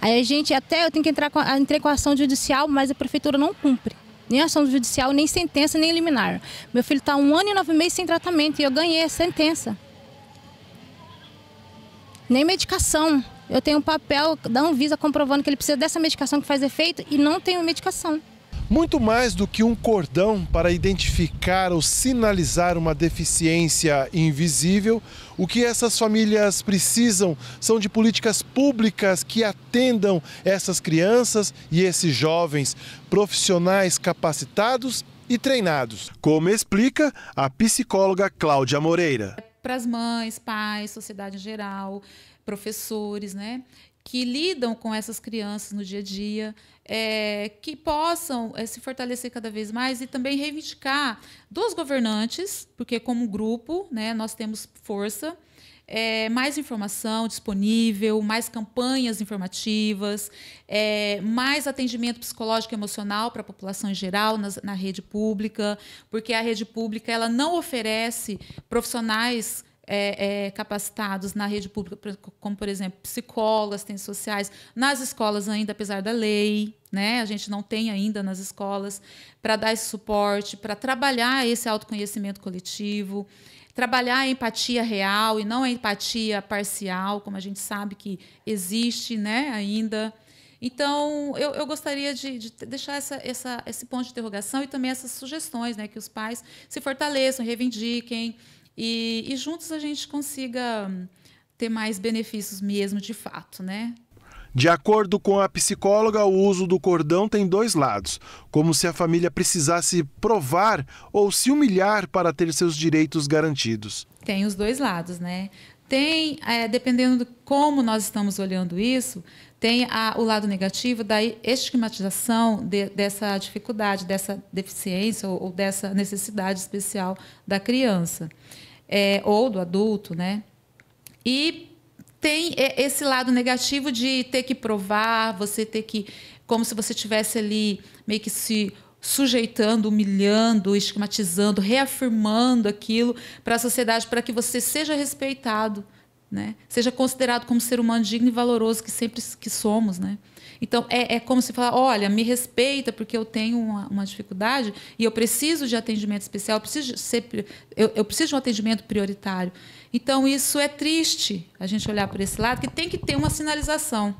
Aí a gente até, eu tenho que entrar com a ação judicial, mas a prefeitura não cumpre. Nem ação judicial, nem sentença, nem liminar. Meu filho está 1 ano e 9 meses sem tratamento e eu ganhei a sentença. Nem medicação. Eu tenho um papel da Anvisa comprovando que ele precisa dessa medicação que faz efeito e não tenho medicação. Muito mais do que um cordão para identificar ou sinalizar uma deficiência invisível, o que essas famílias precisam são de políticas públicas que atendam essas crianças e esses jovens, profissionais capacitados e treinados, como explica a psicóloga Cláudia Moreira. Para as mães, pais, sociedade em geral, professores, né, que lidam com essas crianças no dia a dia, que possam se fortalecer cada vez mais e também reivindicar dos governantes, porque como grupo, né, nós temos força, mais informação disponível, mais campanhas informativas, mais atendimento psicológico e emocional para a população em geral na rede pública, porque a rede pública ela não oferece profissionais capacitados na rede pública, como, por exemplo, psicólogos, assistentes sociais, nas escolas ainda, apesar da lei, né? A gente não tem ainda nas escolas para dar esse suporte, para trabalhar esse autoconhecimento coletivo, trabalhar a empatia real e não a empatia parcial, como a gente sabe que existe, né, ainda. Então, eu gostaria de deixar esse ponto de interrogação e também essas sugestões, né, que os pais se fortaleçam, reivindiquem, e juntos a gente consiga ter mais benefícios mesmo, de fato, né? De acordo com a psicóloga, o uso do cordão tem dois lados, como se a família precisasse provar ou se humilhar para ter seus direitos garantidos. Tem os dois lados, né? Tem, dependendo de como nós estamos olhando isso, tem o lado negativo da estigmatização dessa dificuldade, dessa deficiência ou dessa necessidade especial da criança ou do adulto, né? E tem esse lado negativo de ter que provar, você ter que, como se você estivesse ali meio que se sujeitando, humilhando, estigmatizando, reafirmando aquilo para a sociedade, para que você seja respeitado, né? Seja considerado como ser humano digno e valoroso que sempre que somos, né? Então, é como se falar, olha, me respeita porque eu tenho uma dificuldade e eu preciso de atendimento especial, eu preciso de um atendimento prioritário. Então, isso é triste, a gente olhar por esse lado, que tem que ter uma sinalização.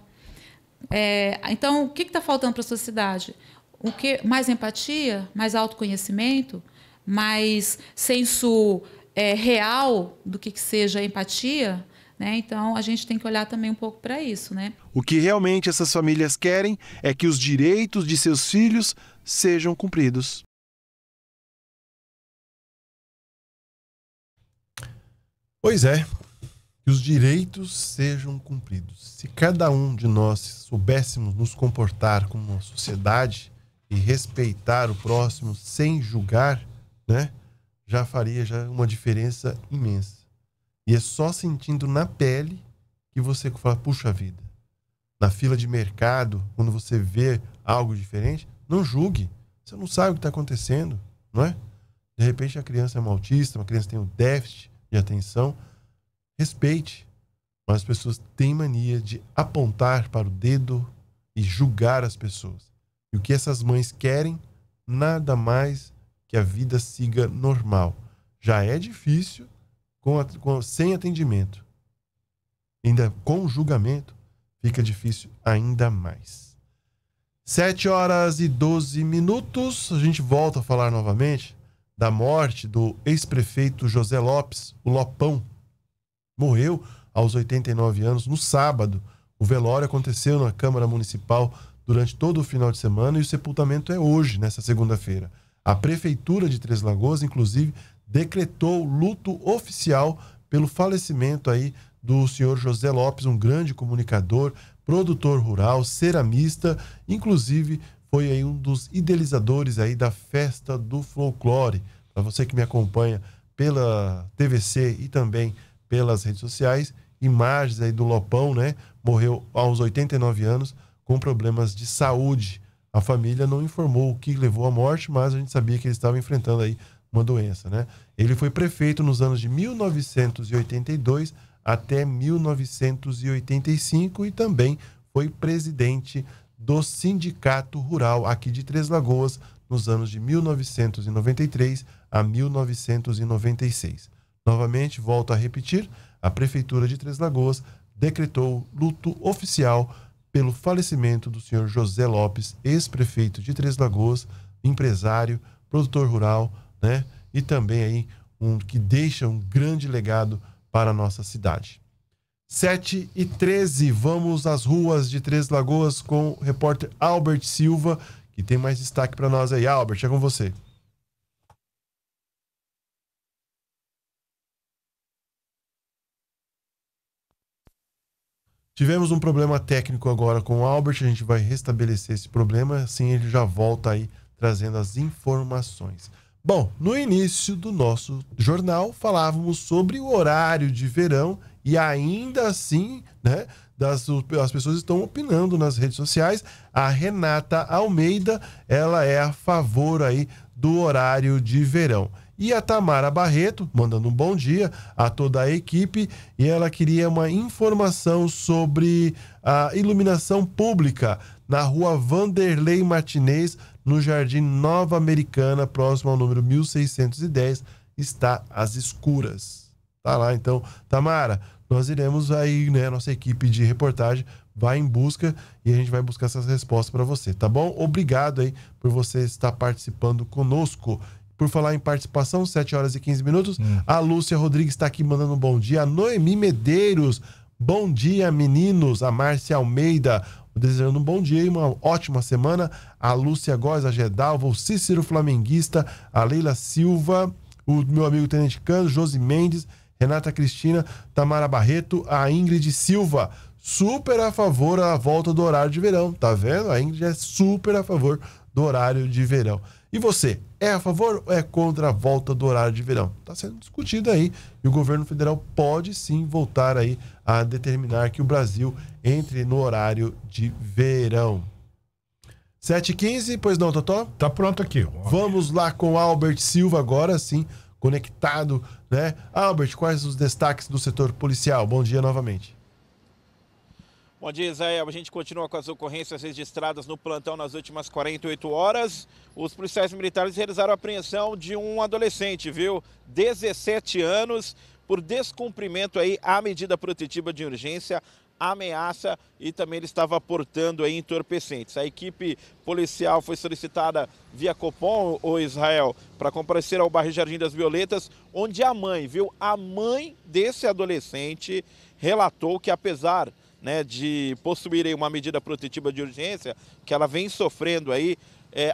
Então, o que está faltando para a sociedade? O que? Mais empatia, mais autoconhecimento, mais senso real do que seja a empatia, né? Então, a gente tem que olhar também um pouco para isso, né? O que realmente essas famílias querem é que os direitos de seus filhos sejam cumpridos. Pois é, que os direitos sejam cumpridos. Se cada um de nós soubéssemos nos comportar como uma sociedade e respeitar o próximo sem julgar, né, já faria uma diferença imensa. E é só sentindo na pele que você fala, puxa vida, na fila de mercado, quando você vê algo diferente, não julgue, você não sabe o que está acontecendo, não é? De repente a criança é uma autista, uma criança tem um déficit de atenção, respeite. Mas as pessoas têm mania de apontar para o dedo e julgar as pessoas. E o que essas mães querem, nada mais que a vida siga normal. Já é difícil sem atendimento. Ainda com julgamento, fica difícil ainda mais. 7h12. A gente volta a falar novamente da morte do ex-prefeito José Lopes, o Lopão. Morreu aos 89 anos no sábado. O velório aconteceu na Câmara Municipal durante todo o final de semana e o sepultamento é hoje, nessa segunda-feira. A Prefeitura de Três Lagoas, inclusive, decretou luto oficial pelo falecimento aí do senhor José Lopes, um grande comunicador, produtor rural, ceramista, inclusive foi aí um dos idealizadores aí da Festa do Folclore. Para você que me acompanha pela TVC e também pelas redes sociais, imagens aí do Lopão, né? Morreu aos 89 anos com problemas de saúde. A família não informou o que levou à morte, mas a gente sabia que ele estava enfrentando aí uma doença, né? Ele foi prefeito nos anos de 1982 até 1985 e também foi presidente do Sindicato Rural aqui de Três Lagoas nos anos de 1993 a 1996. Novamente, volto a repetir, a Prefeitura de Três Lagoas decretou luto oficial pelo falecimento do senhor José Lopes, ex-prefeito de Três Lagoas, empresário, produtor rural, né? E também aí que deixa um grande legado para a nossa cidade. 7h13, vamos às ruas de Três Lagoas com o repórter Albert Silva, que tem mais destaque para nós aí. Albert, é com você. Tivemos um problema técnico agora com o Albert, a gente vai restabelecer esse problema, assim ele já volta aí trazendo as informações. Bom, no início do nosso jornal falávamos sobre o horário de verão e ainda assim, né, as pessoas estão opinando nas redes sociais. A Renata Almeida, ela é a favor aí do horário de verão. E a Tamara Barreto, mandando um bom dia a toda a equipe, e ela queria uma informação sobre a iluminação pública na rua Vanderlei Martinez, no Jardim Nova Americana, próximo ao número 1610, está às escuras. Tá lá, então, Tamara, nós iremos aí, né, nossa equipe de reportagem vai em busca e a gente vai buscar essas respostas para você, tá bom? Obrigado aí por você estar participando conosco. Por falar em participação, 7h15. A Lúcia Rodrigues está aqui mandando um bom dia. A Noemi Medeiros Bom dia, meninos. A Márcia Almeida desejando um bom dia e uma ótima semana. A Lúcia Góes, a Gedalva, o Cícero Flamenguista, a Leila Silva, o meu amigo Tenente Cano, Josi Mendes, Renata Cristina, Tamara Barreto, a Ingrid Silva, super a favor da volta do horário de verão. Tá vendo? A Ingrid é super a favor do horário de verão. E você, é a favor ou é contra a volta do horário de verão? Está sendo discutido aí e o governo federal pode sim voltar aí a determinar que o Brasil entre no horário de verão. 7h15, pois não, Totó? Tá pronto aqui. Vamos lá com o Albert Silva agora sim, conectado, né? Albert, quais os destaques do setor policial? Bom dia novamente. Bom dia, Israel. A gente continua com as ocorrências registradas no plantão nas últimas 48 horas. Os policiais militares realizaram a apreensão de um adolescente, viu? 17 anos, por descumprimento aí à medida protetiva de urgência, ameaça e também ele estava portando aí entorpecentes. A equipe policial foi solicitada via Copom, ou Israel, para comparecer ao bairro Jardim das Violetas, onde a mãe, viu? A mãe desse adolescente relatou que, apesar de possuir aí uma medida protetiva de urgência, que ela vem sofrendo aí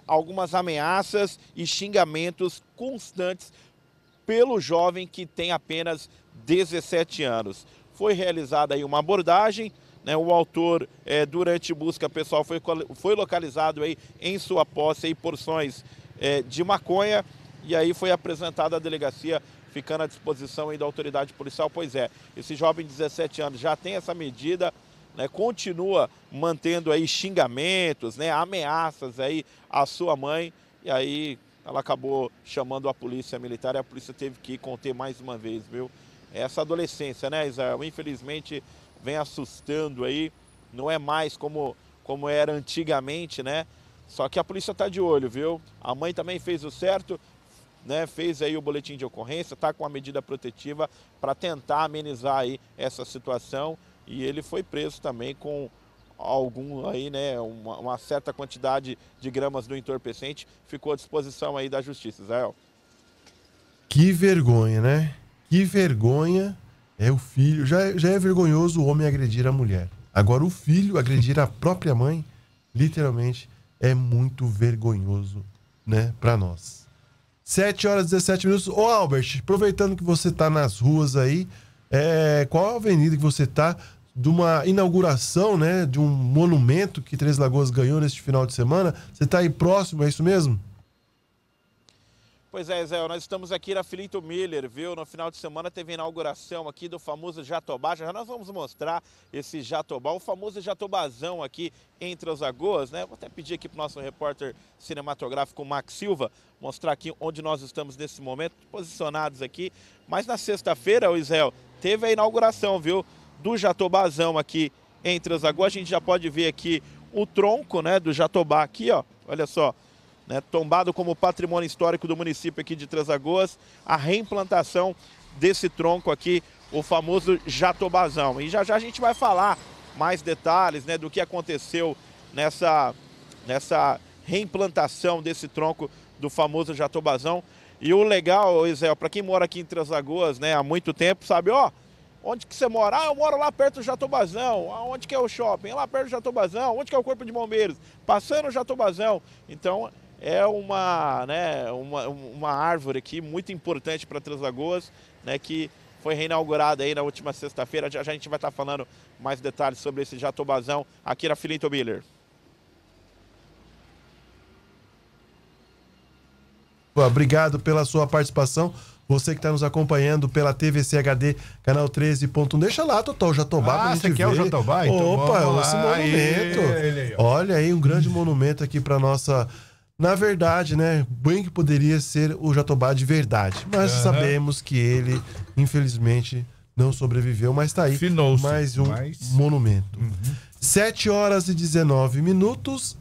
algumas ameaças e xingamentos constantes pelo jovem que tem apenas 17 anos. Foi realizada aí uma abordagem, né? O autor, durante busca pessoal, foi localizado aí em sua posse aí porções de maconha, e aí foi apresentada à delegacia, ficando à disposição aí da autoridade policial. Pois é, esse jovem de 17 anos já tem essa medida, né? Continua mantendo aí xingamentos, né? Ameaças aí à sua mãe, e aí ela acabou chamando a polícia militar e a polícia teve que conter mais uma vez, viu? Essa adolescência, né, Israel? Infelizmente vem assustando aí, não é mais como era antigamente, né? Só que a polícia tá de olho, viu? A mãe também fez o certo, né? Fez aí o boletim de ocorrência, tá com a medida protetiva para tentar amenizar aí essa situação, e ele foi preso também com algum aí, né, uma certa quantidade de gramas do entorpecente, ficou à disposição aí da justiça, Israel. Que vergonha, né? Que vergonha é o filho. Já é vergonhoso o homem agredir a mulher. Agora o filho agredir a própria mãe, literalmente, é muito vergonhoso, né, para nós. 7h17. Ô, Albert, aproveitando que você tá nas ruas aí, qual a avenida que você tá de uma inauguração, né, de um monumento que Três Lagoas ganhou neste final de semana? Você tá aí próximo, é isso mesmo? Pois é, Israel, nós estamos aqui na Filinto Müller, viu? No final de semana teve a inauguração aqui do famoso Jatobá. Já nós vamos mostrar esse Jatobá, o famoso Jatobazão aqui entre as Lagoas, né? Vou até pedir aqui para o nosso repórter cinematográfico Max Silva mostrar aqui onde nós estamos nesse momento, posicionados aqui. Mas na sexta-feira, Israel, teve a inauguração, viu? Do Jatobazão aqui entre as Lagoas. A gente já pode ver aqui o tronco, né, do Jatobá aqui, ó. Olha só. Né, tombado como patrimônio histórico do município aqui de Três Lagoas, a reimplantação desse tronco aqui, o famoso Jatobazão. E já já a gente vai falar mais detalhes, né, do que aconteceu nessa reimplantação desse tronco do famoso Jatobazão. E o legal, Israel, para quem mora aqui em Três Lagoas, né, há muito tempo, sabe, ó, onde que você mora? Ah, eu moro lá perto do Jatobazão. Onde que é o shopping? Lá perto do Jatobazão. Onde que é o Corpo de Bombeiros? Passando o Jatobazão. Então, é uma árvore aqui muito importante para Três Lagoas, né, que foi reinaugurada aí na última sexta-feira. Já a gente vai estar falando mais detalhes sobre esse Jatobazão aqui na Filinto Müller. Obrigado pela sua participação. Você que está nos acompanhando pela TVC HD, canal 13.1. Deixa lá, Totó, o Jatobá. Ah, você quer o Jatobá? Então, opa, esse monumento. Ele. Olha aí, um grande monumento aqui para nossa... Na verdade, né, bem que poderia ser o Jatobá de verdade, mas sabemos que ele, infelizmente, não sobreviveu, mas tá aí mais um monumento. 7h19.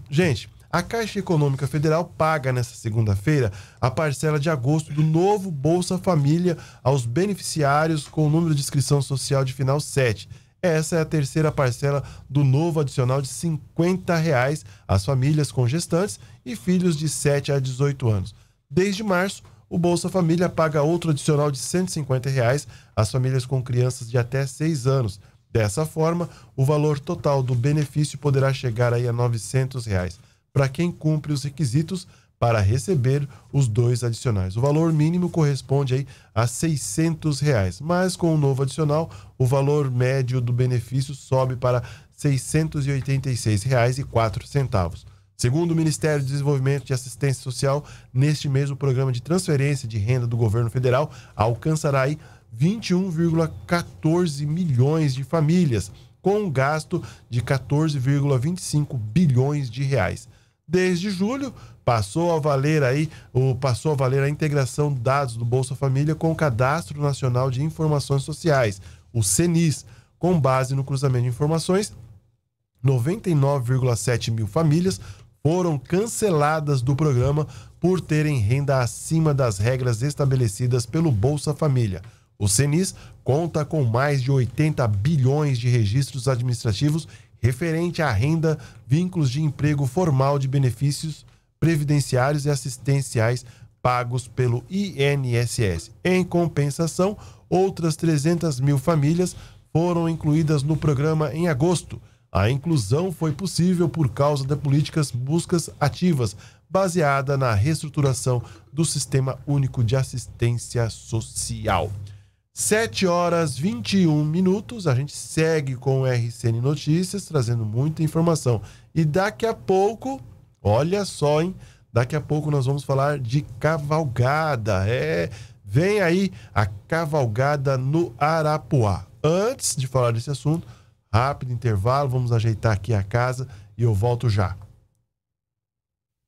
Gente, a Caixa Econômica Federal paga nesta segunda-feira a parcela de agosto do novo Bolsa Família aos beneficiários com o número de inscrição social de final 7. Essa é a terceira parcela do novo adicional de R$ 50 às famílias com gestantes e filhos de 7 a 18 anos. Desde março, o Bolsa Família paga outro adicional de R$ 150 às famílias com crianças de até 6 anos. Dessa forma, o valor total do benefício poderá chegar aí a R$ 900 reais, para quem cumpre os requisitos para receber os dois adicionais. O valor mínimo corresponde aí a R$ 600 reais, mas com o novo adicional, o valor médio do benefício sobe para R$ 686,04. Segundo o Ministério do Desenvolvimento e Assistência Social, neste mês o programa de transferência de renda do governo federal alcançará aí 21,14 milhões de famílias, com um gasto de 14,25 bilhões de reais. Desde julho, passou a valer a integração de dados do Bolsa Família com o Cadastro Nacional de Informações Sociais, o CNIS. Com base no cruzamento de informações, 99,7 mil famílias foram canceladas do programa por terem renda acima das regras estabelecidas pelo Bolsa Família. O CNIS conta com mais de 80 bilhões de registros administrativos referente à renda, vínculos de emprego formal de benefícios previdenciários e assistenciais pagos pelo INSS. Em compensação, outras 300 mil famílias foram incluídas no programa em agosto. A inclusão foi possível por causa das políticas buscas ativas, baseada na reestruturação do Sistema Único de Assistência Social. 7h21, a gente segue com o RCN Notícias, trazendo muita informação. E daqui a pouco, olha só, hein? Daqui a pouco nós vamos falar de cavalgada. Vem aí a cavalgada no Arapuá. Antes de falar desse assunto, rápido intervalo, vamos ajeitar aqui a casa e eu volto já.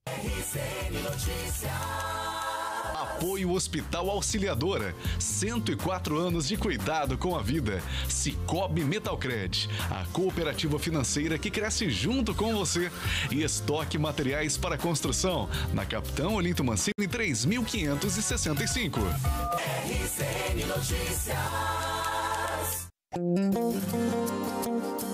RCN Notícias. Apoio Hospital Auxiliadora, 104 anos de cuidado com a vida. Cicobi Metalcred, a cooperativa financeira que cresce junto com você. E Estoque Materiais para Construção, na Capitão Olinto Mancini 3565. RCN Notícias.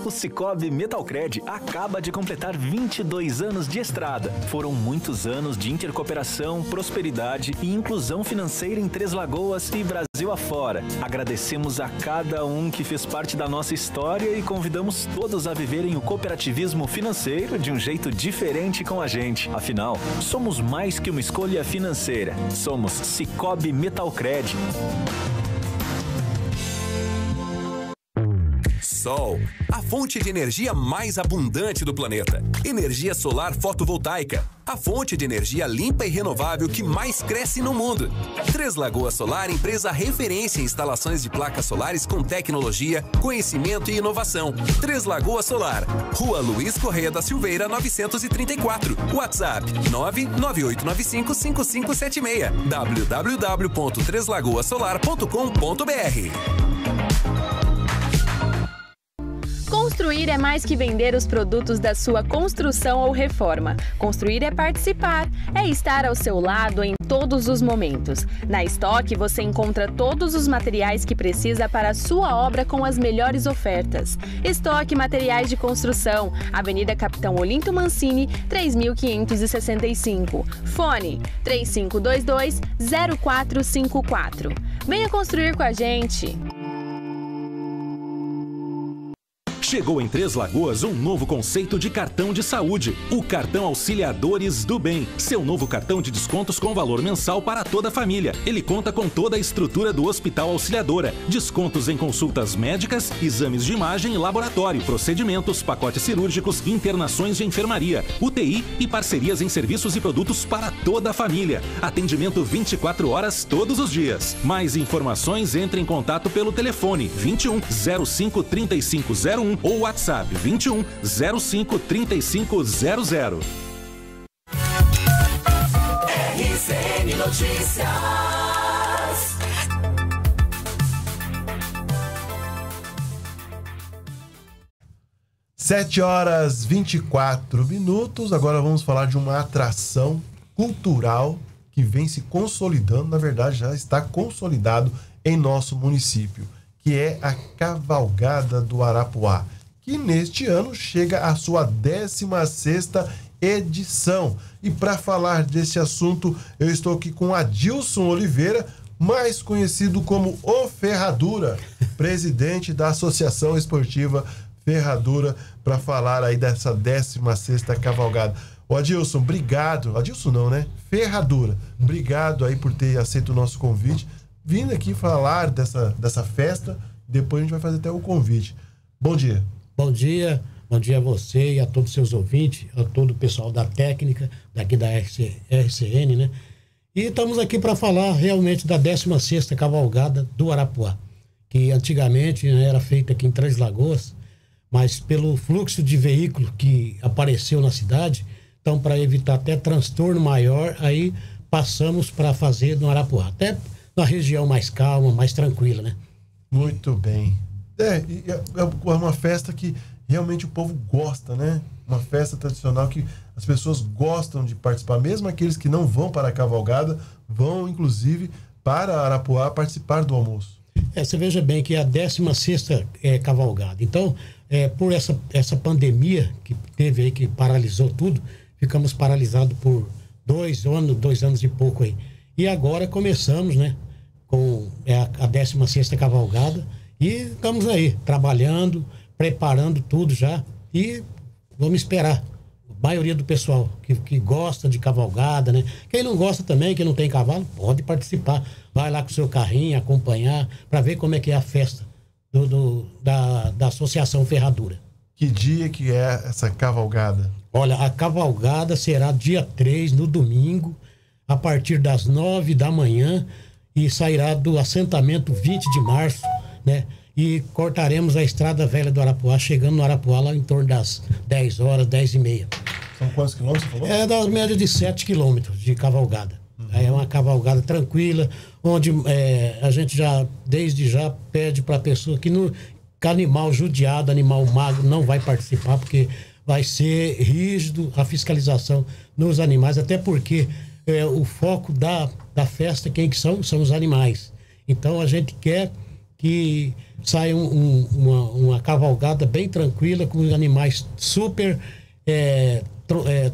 O Cicobi Metalcred acaba de completar 22 anos de estrada. Foram muitos anos de intercooperação, prosperidade e inclusão financeira em Três Lagoas e Brasil afora. Agradecemos a cada um que fez parte da nossa história e convidamos todos a viverem o cooperativismo financeiro de um jeito diferente com a gente. Afinal, somos mais que uma escolha financeira. Somos Cicobi Metalcred. Sol, a fonte de energia mais abundante do planeta. Energia solar fotovoltaica, a fonte de energia limpa e renovável que mais cresce no mundo. Três Lagoas Solar, empresa referência em instalações de placas solares com tecnologia, conhecimento e inovação. Três Lagoas Solar, Rua Luiz Correia da Silveira, 934. WhatsApp 998955576. www.treslagoasolar.com.br. Construir é mais que vender os produtos da sua construção ou reforma. Construir é participar, é estar ao seu lado em todos os momentos. Na Estoque você encontra todos os materiais que precisa para a sua obra com as melhores ofertas. Estoque Materiais de Construção, Avenida Capitão Olinto Mancini, 3565. Fone 3522-0454. Venha construir com a gente! Chegou em Três Lagoas um novo conceito de cartão de saúde, o Cartão Auxiliadores do Bem. Seu novo cartão de descontos com valor mensal para toda a família. Ele conta com toda a estrutura do Hospital Auxiliadora. Descontos em consultas médicas, exames de imagem e laboratório, procedimentos, pacotes cirúrgicos, internações de enfermaria, UTI e parcerias em serviços e produtos para toda a família. Atendimento 24 horas todos os dias. Mais informações, entre em contato pelo telefone 21 05 3501 ou WhatsApp 21 05 3500. RCN Notícias. Sete horas 24 minutos. Agora vamos falar de uma atração cultural que vem se consolidando, na verdade já está consolidado em nosso município, que é a Cavalgada do Arapuá, que neste ano chega à sua 16ª edição. E para falar desse assunto, eu estou aqui com Adilson Oliveira, mais conhecido como O Ferradura, presidente da Associação Esportiva Ferradura, para falar aí dessa 16ª cavalgada. Ô Adilson, obrigado. Adilson não, né? Ferradura, obrigado aí por ter aceito o nosso convite, vindo aqui falar dessa festa. Depois a gente vai fazer até o convite. Bom dia. Bom dia. Bom dia a você e a todos os seus ouvintes, a todo o pessoal da técnica, daqui da RCN, né? E estamos aqui para falar realmente da 16ª Cavalgada do Arapuá, que antigamente, né, era feita aqui em Três Lagoas, mas pelo fluxo de veículo que apareceu na cidade, então para evitar até transtorno maior, aí passamos para fazer no Arapuá, até na região mais calma, mais tranquila, né? Muito bem. É uma festa que realmente o povo gosta, né? Uma festa tradicional que as pessoas gostam de participar. Mesmo aqueles que não vão para a cavalgada, vão, inclusive, para Arapuá participar do almoço. Você veja bem que é a 16ª cavalgada. Então, por essa pandemia que teve aí, que paralisou tudo, ficamos paralisados por 2 anos e pouco aí. E agora começamos, né, com a 16ª cavalgada e estamos aí, trabalhando, preparando tudo já, e vamos esperar a maioria do pessoal que gosta de cavalgada, né? Quem não gosta também, que não tem cavalo, pode participar, vai lá com o seu carrinho, acompanhar, para ver como é que é a festa da Associação Ferradura. Que dia que é essa cavalgada? Olha, a cavalgada será dia 3, no domingo, a partir das 9h, e sairá do assentamento 20 de março, né? E cortaremos a estrada velha do Arapuá, chegando no Arapuá lá em torno das 10 horas, 10h30. São quantos quilômetros, você falou? É da média de 7 quilômetros de cavalgada. Uhum. É uma cavalgada tranquila, onde a gente já, desde já, pede para a pessoa que animal judiado, animal magro, não vai participar, porque vai ser rígido a fiscalização nos animais, até porque o foco da festa, quem que são? São os animais. Então a gente quer que sai uma cavalgada bem tranquila, com os animais super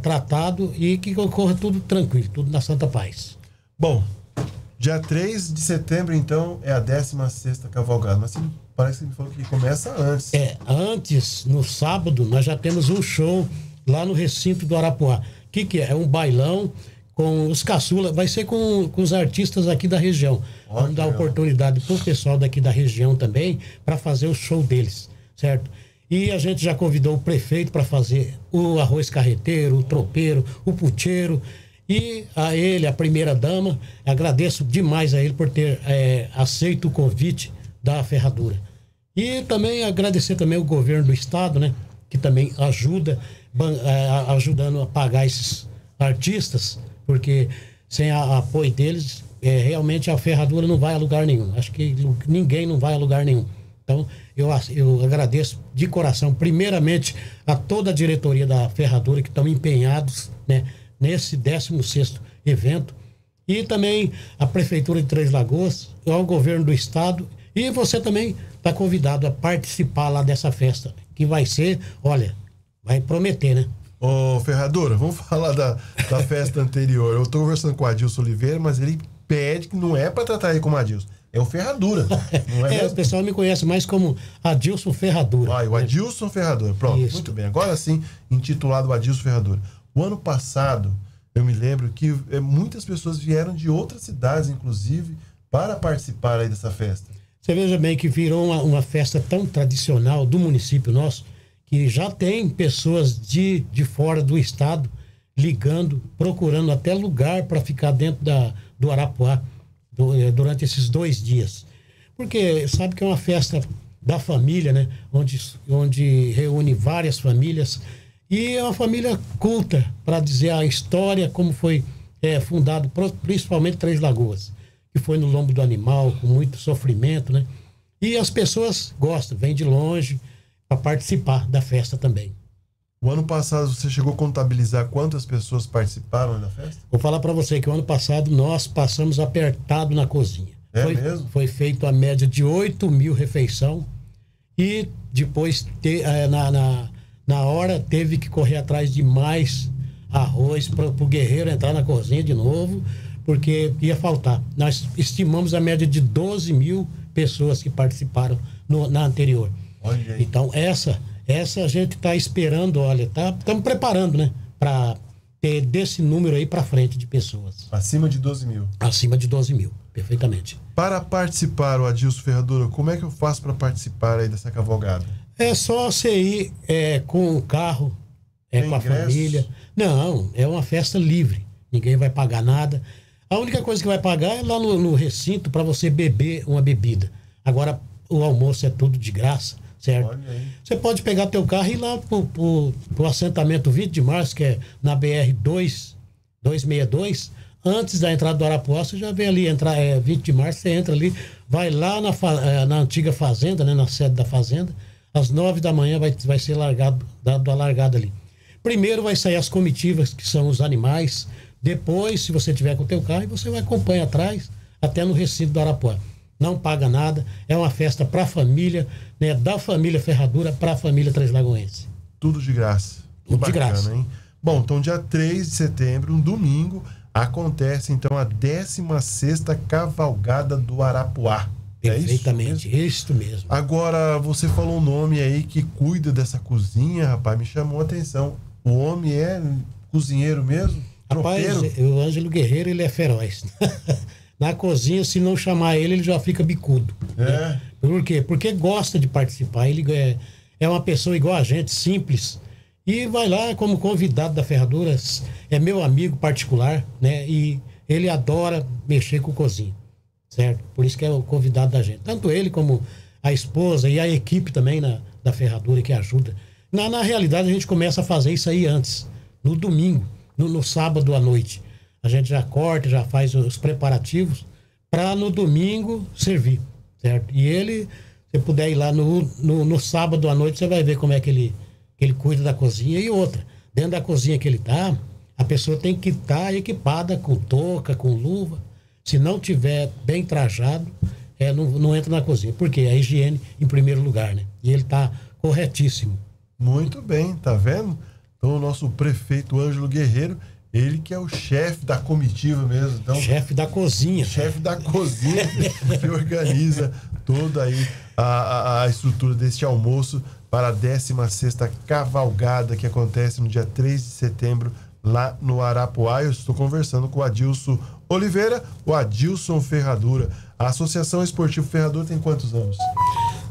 tratados, e que ocorra tudo tranquilo, tudo na santa paz. Bom, dia 3 de setembro, então, é a 16ª cavalgada, mas parece que me falou que começa antes. Antes, no sábado, nós já temos um show lá no recinto do Arapuá. O que é? É um bailão com os caçulas, vai ser com os artistas aqui da região. Ótimo. Vamos dar oportunidade para o pessoal daqui da região também, para fazer o show deles, certo? E a gente já convidou o prefeito para fazer o arroz carreteiro, o tropeiro, o puteiro, e a ele, a primeira-dama, agradeço demais a ele por ter aceito o convite da Ferradura. E também agradecer também o governo do estado, né, que também ajudando a pagar esses artistas, porque sem o apoio deles, realmente a Ferradura não vai a lugar nenhum. Acho que ninguém não vai a lugar nenhum. Então, eu agradeço de coração, primeiramente, a toda a diretoria da Ferradura, que estão empenhados, né, nesse 16º evento, e também a Prefeitura de Três Lagoas, ao governo do estado, e você também está convidado a participar lá dessa festa, que vai ser, olha, vai prometer, né? Ô, Ferradura, vamos falar da festa anterior. Eu estou conversando com o Adilson Oliveira, mas ele pede que não é para tratar ele como Adilson. É o Ferradura. Não é mesmo? O pessoal me conhece mais como Adilson Ferradura. O Adilson Ferradura. Pronto, isso. Muito bem. Agora sim, intitulado Adilson Ferradura. O ano passado, eu me lembro que muitas pessoas vieram de outras cidades, inclusive, para participar aí dessa festa. Você veja bem que virou uma festa tão tradicional do município nosso, que já tem pessoas de fora do estado ligando, procurando até lugar para ficar dentro do Arapuá durante esses 2 dias. Porque sabe que é uma festa da família, né? Onde reúne várias famílias, e é uma família culta para dizer a história, como foi fundado principalmente Três Lagoas, que foi no lombo do animal, com muito sofrimento, né? E as pessoas gostam, vêm de longe para participar da festa também. O ano passado você chegou a contabilizar quantas pessoas participaram da festa? Vou falar para você que o ano passado nós passamos apertado na cozinha. Foi mesmo? Foi feito a média de 8.000 refeição, e depois na hora teve que correr atrás de mais arroz para o guerreiro entrar na cozinha de novo, porque ia faltar. Nós estimamos a média de 12 mil pessoas que participaram na anterior. Olha aí. Então, essa a gente está esperando, olha, estamos preparando, né? Para ter desse número aí para frente de pessoas. Acima de 12 mil? Acima de 12 mil, perfeitamente. Para participar, o Adilson Ferradura, como é que eu faço para participar aí dessa cavalgada? É só você ir com o carro, com a família. Não, é uma festa livre. Ninguém vai pagar nada. A única coisa que vai pagar é lá no recinto para você beber uma bebida. Agora, o almoço é tudo de graça, certo? Você pode pegar teu carro e ir lá pro assentamento 20 de março, que é na BR-262, antes da entrada do Arapuá. Você já vem ali, 20 de março, você entra ali, vai lá na antiga fazenda, né, na sede da fazenda, às 9 da manhã vai ser dado a largada ali. Primeiro vai sair as comitivas, que são os animais. Depois, se você tiver com o teu carro, você vai acompanhar atrás, até no recinto do Arapuá. Não paga nada, é uma festa para a família, né? Da família Ferradura para a família Três Lagoense. Tudo de graça. Tudo de graça. Hein? Bom, então dia 3 de setembro, um domingo, acontece então a 16ª Cavalgada do Arapuá. Perfeitamente, é isso mesmo. Agora, você falou um nome aí que cuida dessa cozinha, rapaz, me chamou a atenção. O homem é cozinheiro mesmo? Rapaz, o Ângelo Guerreiro, ele é feroz. Na cozinha, se não chamar ele já fica bicudo. É. Né? Por quê? Porque gosta de participar. Ele é uma pessoa igual a gente, simples. E vai lá como convidado da Ferradura, é meu amigo particular, né? E ele adora mexer com cozinha, certo? Por isso que é o convidado da gente. Tanto ele como a esposa e a equipe também da Ferradura que ajuda. Na realidade, a gente começa a fazer isso aí antes, no domingo. No sábado à noite. A gente já corta, já faz os preparativos para no domingo servir, certo? E ele, se puder ir lá no sábado à noite, você vai ver como é que ele cuida da cozinha. E outra, dentro da cozinha que ele tá, a pessoa tem que estar equipada com touca, com luva. Se não tiver bem trajado, não entra na cozinha. Porque a higiene em primeiro lugar, né? E ele tá corretíssimo. Muito bem, tá vendo? Então, o nosso prefeito Ângelo Guerreiro, ele que é o chefe da comitiva mesmo. Então, chefe da cozinha. Chefe da cozinha que organiza toda aí a estrutura deste almoço para a 16ª Cavalgada que acontece no dia 3 de setembro lá no Arapuá. Eu estou conversando com o Adilson Oliveira, o Adilson Ferradura. A Associação Esportiva Ferradura tem quantos anos?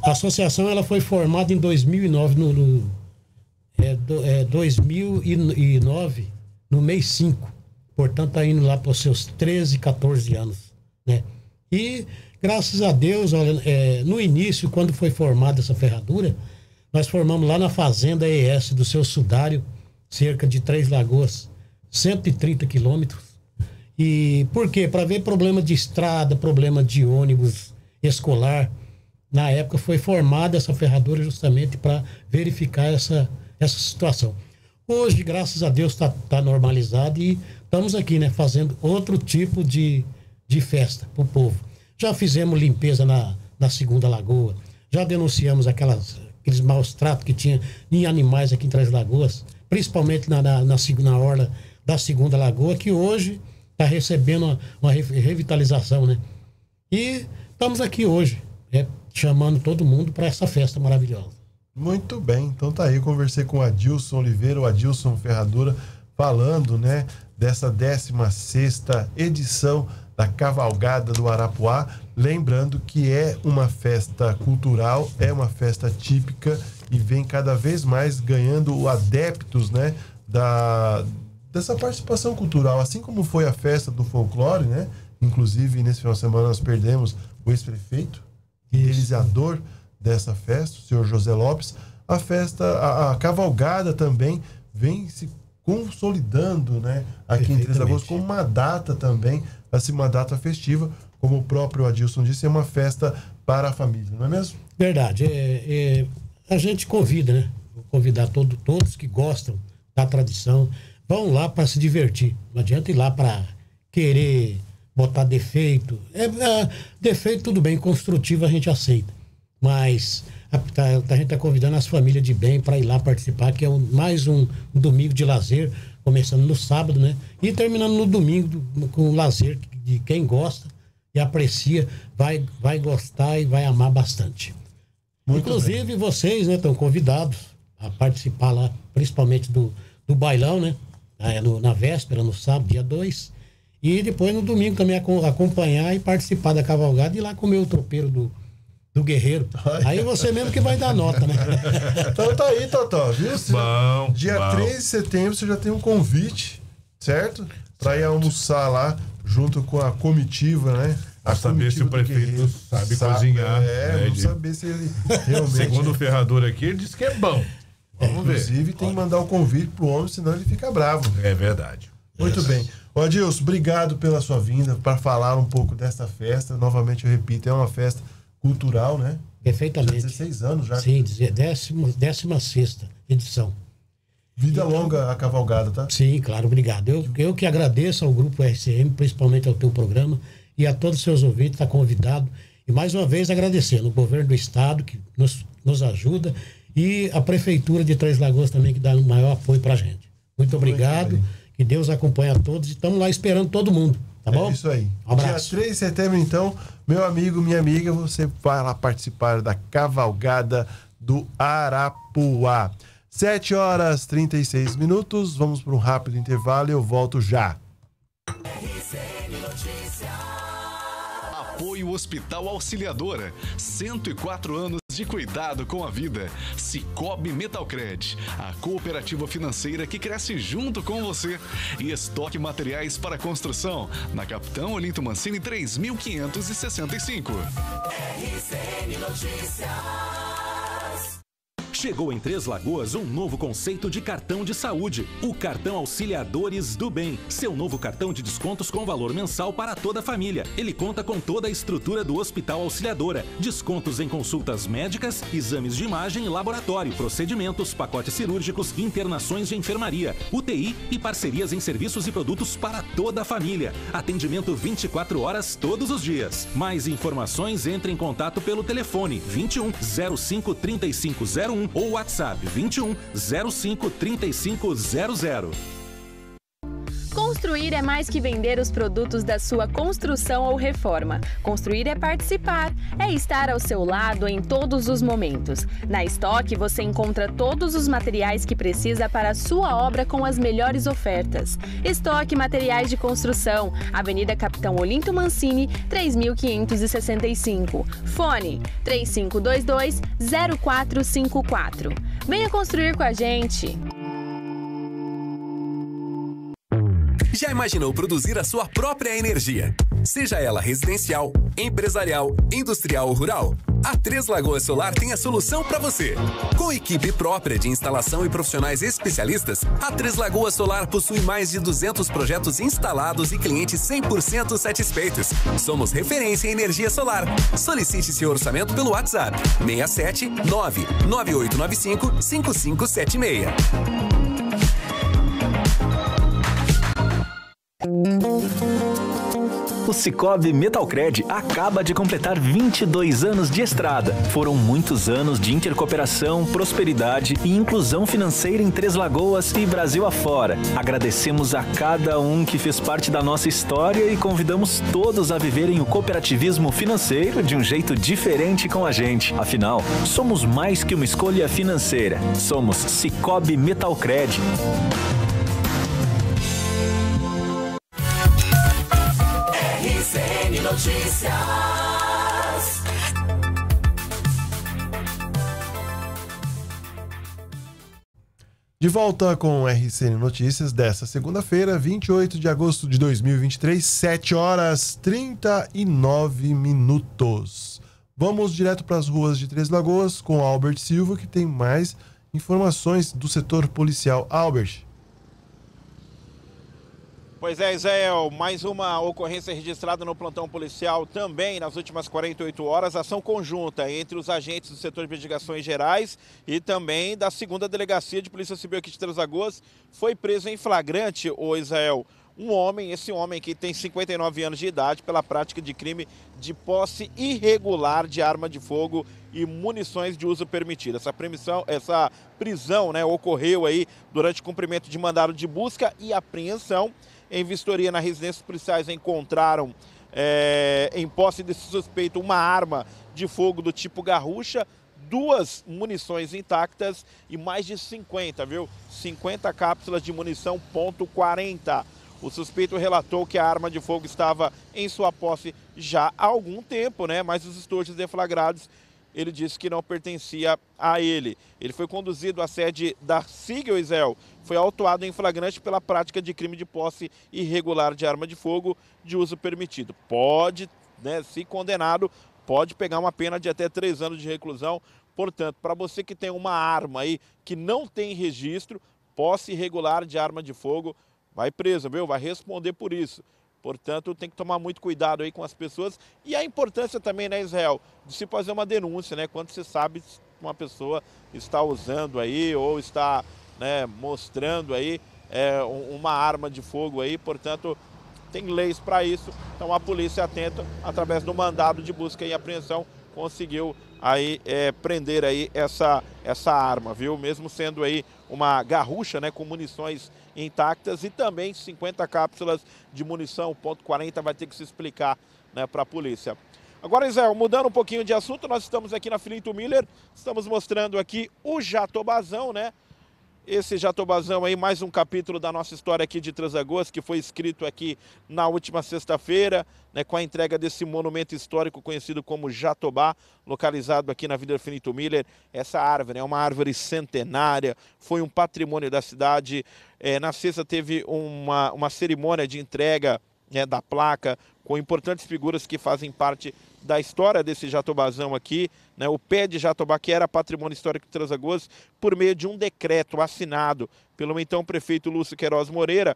A associação ela foi formada em 2009 É 2009, no mês 5. Portanto, está indo lá para os seus 13, 14 anos, né? E, graças a Deus, olha, no início, quando foi formada essa Ferradura, nós formamos lá na Fazenda ES do seu Sudário, cerca de Três Lagoas, 130 quilômetros. E por quê? Para ver problema de estrada, problema de ônibus escolar. Na época foi formada essa Ferradura justamente para verificar essa situação. Hoje, graças a Deus, está normalizado e estamos aqui, né, fazendo outro tipo de festa para o povo. Já fizemos limpeza na Segunda Lagoa, já denunciamos aqueles maus tratos que tinha em animais aqui em Três Lagoas, principalmente na orla da Segunda Lagoa, que hoje está recebendo uma revitalização, né? E estamos aqui hoje, chamando todo mundo para essa festa maravilhosa. Muito bem, então tá aí, eu conversei com o Adilson Oliveira, o Adilson Ferradura, falando, né, dessa 16ª edição da Cavalgada do Arapuá, lembrando que é uma festa cultural, é uma festa típica e vem cada vez mais ganhando adeptos, né, dessa participação cultural, assim como foi a festa do folclore, né, inclusive nesse final de semana nós perdemos o ex-prefeito, idealizador dessa festa, o senhor José Lopes. A festa, a cavalgada também vem se consolidando, né, aqui em Três Lagoas como uma data também, assim, uma data festiva, como o próprio Adilson disse, é uma festa para a família, não é mesmo? Verdade, a gente convida, né, vou convidar todos que gostam da tradição, vão lá para se divertir, não adianta ir lá para querer botar defeito, defeito tudo bem, construtivo a gente aceita. Mas a gente está convidando as famílias de bem para ir lá participar, que é mais um domingo de lazer, começando no sábado, né? E terminando no domingo, com o lazer de quem gosta e aprecia, vai gostar e vai amar bastante. Muito Inclusive, bem. Vocês, né, estão convidados a participar lá, principalmente do bailão, né? Na véspera, no sábado, dia 2. E depois no domingo também acompanhar e participar da cavalgada e ir lá comer o tropeiro do Guerreiro. Aí você mesmo que vai dar nota, né? Então tá aí, Totó, viu? Bom, dia 3 de setembro você já tem um convite, certo? Pra ir almoçar lá junto com a comitiva, né? A saber se o prefeito sabe cozinhar. É, vamos saber se ele realmente... Segundo o Ferradura aqui, ele disse que é bom. Vamos ver. Inclusive tem que mandar o convite pro homem, senão ele fica bravo. É verdade. Muito bem. Ô Adilson, obrigado pela sua vinda para falar um pouco dessa festa. Novamente eu repito, é uma festa cultural, né? Perfeitamente. Já 16 anos já. Sim, 16ª edição. Vida longa a cavalgada, tá? Sim, claro, obrigado. Eu que agradeço ao Grupo RCM, principalmente ao teu programa e a todos os seus ouvintes, está convidado. E mais uma vez agradecendo o governo do estado que nos ajuda e a prefeitura de Três Lagoas também que dá o maior apoio pra gente. Muito obrigado. Bem. Que Deus acompanhe a todos e estamos lá esperando todo mundo, tá bom? É isso aí. Um abraço. Dia 3 de setembro, então, meu amigo, minha amiga, você vai lá participar da Cavalgada do Arapuá. 7h36, vamos para um rápido intervalo e eu volto já. RCN Notícias. Apoio Hospital Auxiliadora, 104 anos de cuidado com a vida. Cicobi Metalcred, a cooperativa financeira que cresce junto com você. E Estoque Materiais para Construção, na Capitão Olinto Mancini 3565. RCN Notícias. Chegou em Três Lagoas um novo conceito de cartão de saúde, o Cartão Auxiliadores do Bem. Seu novo cartão de descontos com valor mensal para toda a família. Ele conta com toda a estrutura do Hospital Auxiliadora. Descontos em consultas médicas, exames de imagem e laboratório, procedimentos, pacotes cirúrgicos, internações de enfermaria, UTI e parcerias em serviços e produtos para toda a família. Atendimento 24 horas todos os dias. Mais informações, entre em contato pelo telefone 21 05 3501 ou WhatsApp 21 05 3500. Construir é mais que vender os produtos da sua construção ou reforma. Construir é participar, é estar ao seu lado em todos os momentos. Na Estoque você encontra todos os materiais que precisa para a sua obra com as melhores ofertas. Estoque Materiais de Construção, Avenida Capitão Olinto Mancini, 3565. Fone 3522-0454. Venha construir com a gente! Já imaginou produzir a sua própria energia? Seja ela residencial, empresarial, industrial ou rural? A Três Lagoas Solar tem a solução para você. Com equipe própria de instalação e profissionais especialistas, a Três Lagoas Solar possui mais de 200 projetos instalados e clientes 100% satisfeitos. Somos referência em energia solar. Solicite seu orçamento pelo WhatsApp 679-9895-5576. O Cicobi Metalcred acaba de completar 22 anos de estrada. Foram muitos anos de intercooperação, prosperidade e inclusão financeira em Três Lagoas e Brasil afora. Agradecemos a cada um que fez parte da nossa história e convidamos todos a viverem o cooperativismo financeiro de um jeito diferente com a gente. Afinal, somos mais que uma escolha financeira. Somos Cicobi Metalcred. Notícias. De volta com o RCN Notícias desta segunda-feira, 28 de agosto de 2023, 7h39. Vamos direto para as ruas de Três Lagoas com Albert Silva, que tem mais informações do setor policial. Albert. Pois é, Isael, mais uma ocorrência registrada no plantão policial também nas últimas 48 horas, ação conjunta entre os agentes do setor de investigações gerais e também da 2ª Delegacia de Polícia Civil aqui de Três Lagoas. Foi preso em flagrante, Isael, um homem, esse homem aqui tem 59 anos de idade, pela prática de crime de posse irregular de arma de fogo e munições de uso permitido. Essa prisão, né, ocorreu aí durante o cumprimento de mandado de busca e apreensão. Em vistoria na residência, os policiais encontraram em posse desse suspeito uma arma de fogo do tipo garrucha, 2 munições intactas e mais de 50, viu? 50 cápsulas de munição .40. O suspeito relatou que a arma de fogo estava em sua posse já há algum tempo, né? Mas os estojos deflagrados, ele disse que não pertencia a ele. Ele foi conduzido à sede da Sigel Isel, foi autuado em flagrante pela prática de crime de posse irregular de arma de fogo de uso permitido. Pode, né, se condenado, pode pegar uma pena de até 3 anos de reclusão. Portanto, para você que tem uma arma aí que não tem registro, posse irregular de arma de fogo, vai preso, viu? Vai responder por isso. Portanto, tem que tomar muito cuidado aí com as pessoas. E a importância também, né, Israel, de se fazer uma denúncia, né? Quando você sabe que uma pessoa está usando aí ou está, né, mostrando aí uma arma de fogo aí. Portanto, tem leis para isso. Então, a polícia atenta, através do mandado de busca e apreensão, conseguiu aí prender aí essa arma, viu? Mesmo sendo aí uma garrucha, né, com munições intactas e também 50 cápsulas de munição .40, vai ter que se explicar, né, para a polícia. Agora, Israel, mudando um pouquinho de assunto, nós estamos aqui na Filinto Müller, estamos mostrando aqui o Jatobazão, né? Esse Jatobazão aí, mais um capítulo da nossa história aqui de Três Lagoas, que foi escrito aqui na última sexta-feira, né, com a entrega desse monumento histórico conhecido como Jatobá, localizado aqui na Avenida Filinto Müller. Essa árvore é uma árvore centenária, foi um patrimônio da cidade. Na sexta teve uma cerimônia de entrega, né, da placa, com importantes figuras que fazem parte da história desse Jatobazão aqui, né? O pé de Jatobá, que era patrimônio histórico de Três Lagoas, por meio de um decreto assinado pelo então prefeito Lúcio Queiroz Moreira.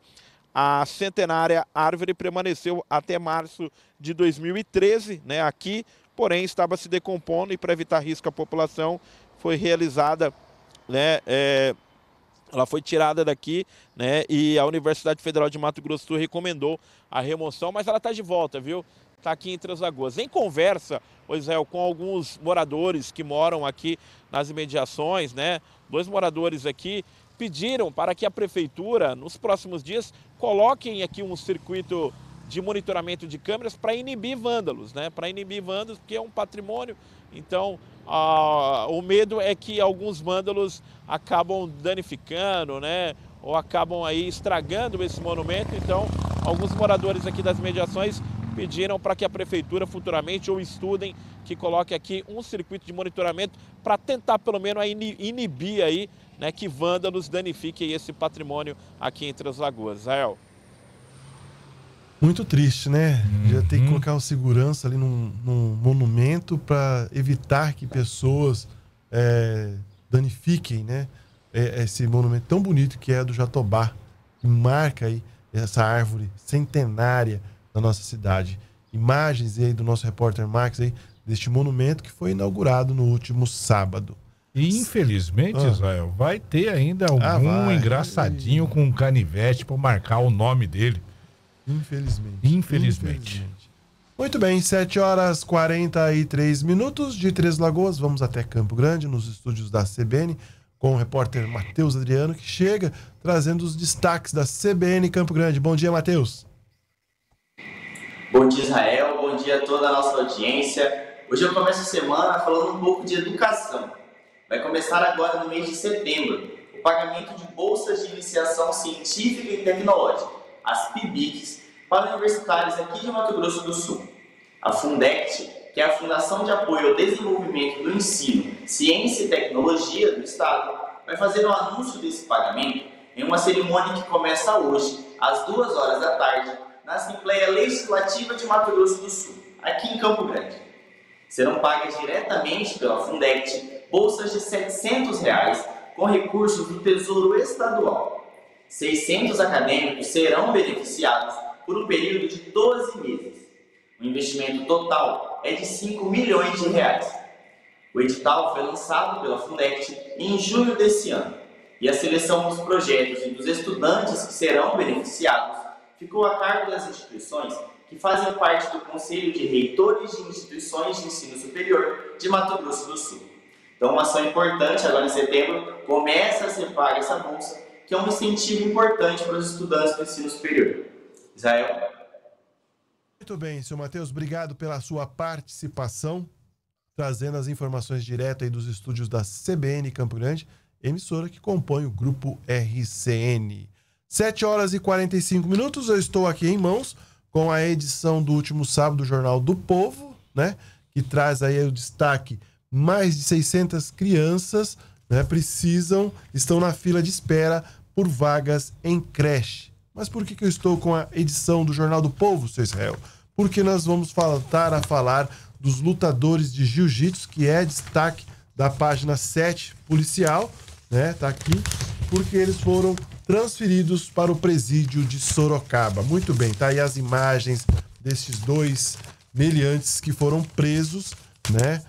A centenária árvore permaneceu até março de 2013, né, aqui, porém estava se decompondo e, para evitar risco à população, foi realizada, né, ela foi tirada daqui, né, e a Universidade Federal de Mato Grosso do Sul recomendou a remoção, mas ela está de volta, viu? Está aqui em Três Lagoas. Em conversa, Israel, com alguns moradores que moram aqui nas imediações, né? 2 moradores aqui pediram para que a prefeitura, nos próximos dias, coloquem aqui um circuito de monitoramento de câmeras para inibir vândalos, né? Para inibir vândalos, porque é um patrimônio. Então, o medo é que alguns vândalos acabam danificando, né? Ou acabam aí estragando esse monumento. Então, alguns moradores aqui das imediações pediram para que a prefeitura futuramente, ou estudem, que coloque aqui um circuito de monitoramento para tentar pelo menos inibir aí, né, que vândalos danifiquem esse patrimônio aqui em Três Lagoas. Israel. Muito triste, né? Já tem que colocar o segurança ali num monumento para evitar que pessoas danifiquem, né, esse monumento tão bonito que é do Jatobá, que marca aí essa árvore centenária da nossa cidade. Imagens aí do nosso repórter Max aí deste monumento que foi inaugurado no último sábado. E infelizmente, Israel, vai ter ainda algum engraçadinho com um canivete para marcar o nome dele. Infelizmente. Muito bem, 7h43 de Três Lagoas. Vamos até Campo Grande, nos estúdios da CBN, com o repórter Matheus Adriano, que chega trazendo os destaques da CBN Campo Grande. Bom dia, Matheus. Bom dia, Israel. Bom dia a toda a nossa audiência. Hoje eu começo a semana falando um pouco de educação. Vai começar agora no mês de setembro o pagamento de bolsas de iniciação científica e tecnológica, as PIBICs, para universitários aqui de Mato Grosso do Sul. A Fundect, que é a Fundação de Apoio ao Desenvolvimento do Ensino, Ciência e Tecnologia do Estado, vai fazer o anúncio desse pagamento em uma cerimônia que começa hoje, às 14h, na Assembleia Legislativa de Mato Grosso do Sul, aqui em Campo Grande. Serão pagas diretamente pela Fundect bolsas de R$ 700, com recursos do Tesouro Estadual. 600 acadêmicos serão beneficiados por um período de 12 meses. O investimento total é de R$ 5 milhões. O edital foi lançado pela Fundect em julho desse ano, e a seleção dos projetos e dos estudantes que serão beneficiados ficou a cargo das instituições que fazem parte do Conselho de Reitores de Instituições de Ensino Superior de Mato Grosso do Sul. Então, uma ação importante agora em setembro, começa a ser paga essa bolsa, que é um incentivo importante para os estudantes do ensino superior. Israel? Muito bem, senhor Matheus, obrigado pela sua participação, trazendo as informações direto aí dos estúdios da CBN Campo Grande, emissora que compõe o grupo RCN. 7 horas e 45 minutos, eu estou aqui em mãos com a edição do último sábado do Jornal do Povo, né, que traz aí o destaque, mais de 600 crianças, né, estão na fila de espera por vagas em creche. Mas por que eu estou com a edição do Jornal do Povo, seu Israel? Porque nós vamos voltar a falar dos lutadores de jiu-jitsu, que é destaque da página 7 policial, né, tá aqui, porque eles foram transferidos para o presídio de Sorocaba. Muito bem, tá aí as imagens desses dois meliantes que foram presos, né,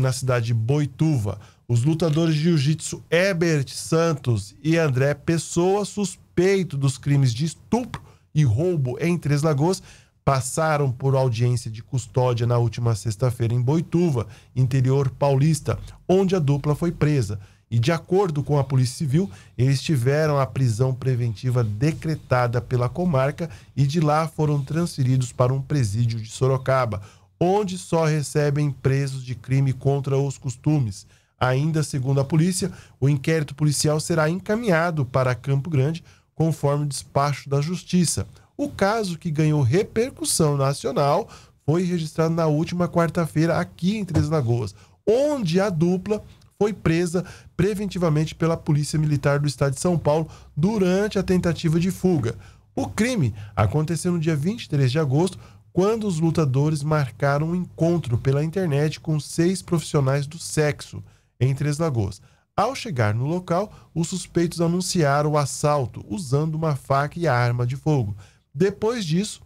na cidade de Boituva. Os lutadores de jiu-jitsu Herbert Santos e André Pessoa, suspeito dos crimes de estupro e roubo em Três Lagoas, passaram por audiência de custódia na última sexta-feira em Boituva, interior paulista, onde a dupla foi presa. E, de acordo com a Polícia Civil, eles tiveram a prisão preventiva decretada pela comarca e de lá foram transferidos para um presídio de Sorocaba, onde só recebem presos de crime contra os costumes. Ainda segundo a polícia, o inquérito policial será encaminhado para Campo Grande, conforme o despacho da Justiça. O caso, que ganhou repercussão nacional, foi registrado na última quarta-feira aqui em Três Lagoas, onde a dupla foi presa preventivamente pela Polícia Militar do Estado de São Paulo durante a tentativa de fuga. O crime aconteceu no dia 23 de agosto, quando os lutadores marcaram um encontro pela internet com 6 profissionais do sexo em Três Lagoas. Ao chegar no local, os suspeitos anunciaram o assalto usando uma faca e arma de fogo. Depois disso,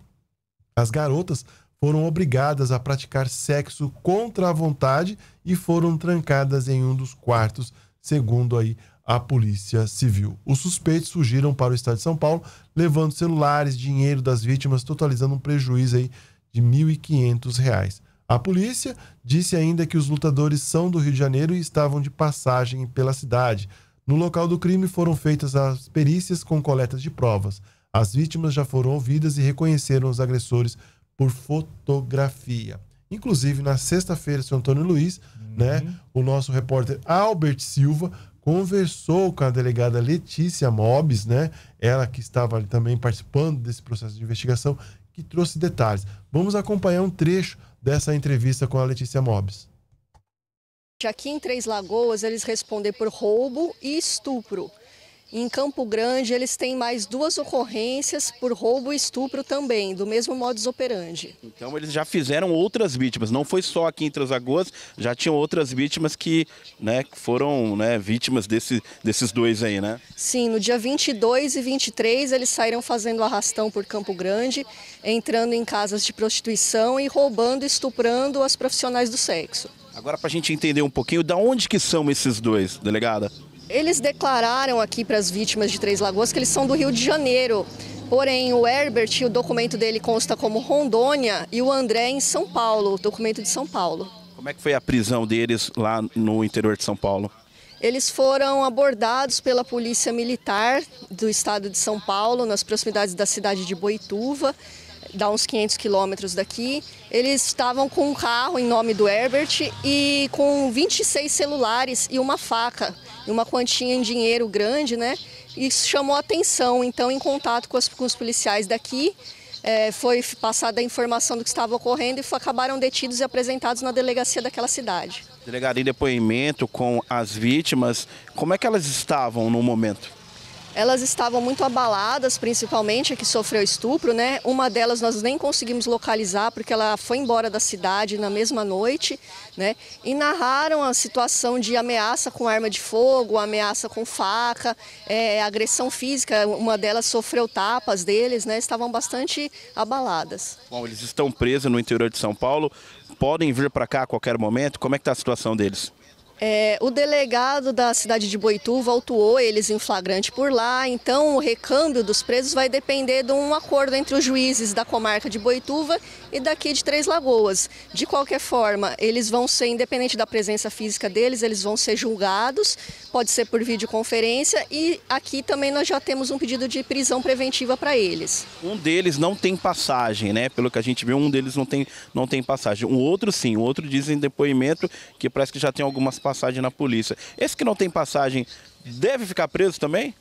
as garotas foram obrigadas a praticar sexo contra a vontade e foram trancadas em um dos quartos, segundo aí a Polícia Civil. Os suspeitos fugiram para o estado de São Paulo, levando celulares, dinheiro das vítimas, totalizando um prejuízo aí de R$ 1.500. A polícia disse ainda que os lutadores são do Rio de Janeiro e estavam de passagem pela cidade. No local do crime foram feitas as perícias com coletas de provas. As vítimas já foram ouvidas e reconheceram os agressores por fotografia. Inclusive, na sexta-feira, seu Antônio Luiz, né, o nosso repórter Albert Silva conversou com a delegada Letícia Mobis, né? Ela que estava ali também participando desse processo de investigação, que trouxe detalhes. Vamos acompanhar um trecho dessa entrevista com a Letícia Mobis. Aqui em Três Lagoas, eles respondem por roubo e estupro. Em Campo Grande, eles têm mais 2 ocorrências por roubo e estupro também, do mesmo modus operandi. Então, eles já fizeram outras vítimas, não foi só aqui em Três Lagoas, já tinham outras vítimas que, né, foram, né, vítimas desses dois aí, né? Sim, no dia 22 e 23, eles saíram fazendo arrastão por Campo Grande, entrando em casas de prostituição e roubando e estuprando as profissionais do sexo. Agora, para a gente entender um pouquinho, de onde que são esses dois, delegada? Eles declararam aqui para as vítimas de Três Lagoas que eles são do Rio de Janeiro, porém o Herbert, o documento dele consta como Rondônia, e o André em São Paulo, o documento de São Paulo. Como é que foi a prisão deles lá no interior de São Paulo? Eles foram abordados pela Polícia Militar do Estado de São Paulo, nas proximidades da cidade de Boituva, dá uns 500 quilômetros daqui. Eles estavam com um carro em nome do Herbert e com 26 celulares e uma faca, e uma quantia em dinheiro grande, né? Isso chamou a atenção, então, em contato com os policiais daqui, foi passada a informação do que estava ocorrendo e acabaram detidos e apresentados na delegacia daquela cidade. Delegada, em depoimento com as vítimas, como é que elas estavam no momento? Elas estavam muito abaladas, principalmente a que sofreu estupro, né? Uma delas nós nem conseguimos localizar porque ela foi embora da cidade na mesma noite, né? E narraram a situação de ameaça com arma de fogo, ameaça com faca, agressão física. Uma delas sofreu tapas deles, né? Estavam bastante abaladas. Bom, eles estão presos no interior de São Paulo, podem vir para cá a qualquer momento. Como é que está a situação deles? O delegado da cidade de Boituva autuou eles em flagrante por lá, então o recâmbio dos presos vai depender de um acordo entre os juízes da comarca de Boituva e daqui de Três Lagoas. De qualquer forma, eles vão ser, independente da presença física deles, eles vão ser julgados, pode ser por videoconferência, e aqui também nós já temos um pedido de prisão preventiva para eles. Um deles não tem passagem, né? Pelo que a gente viu, um deles não tem passagem. O outro sim, o outro diz em depoimento que parece que já tem algumas passagens na polícia. Esse que não tem passagem deve ficar preso também?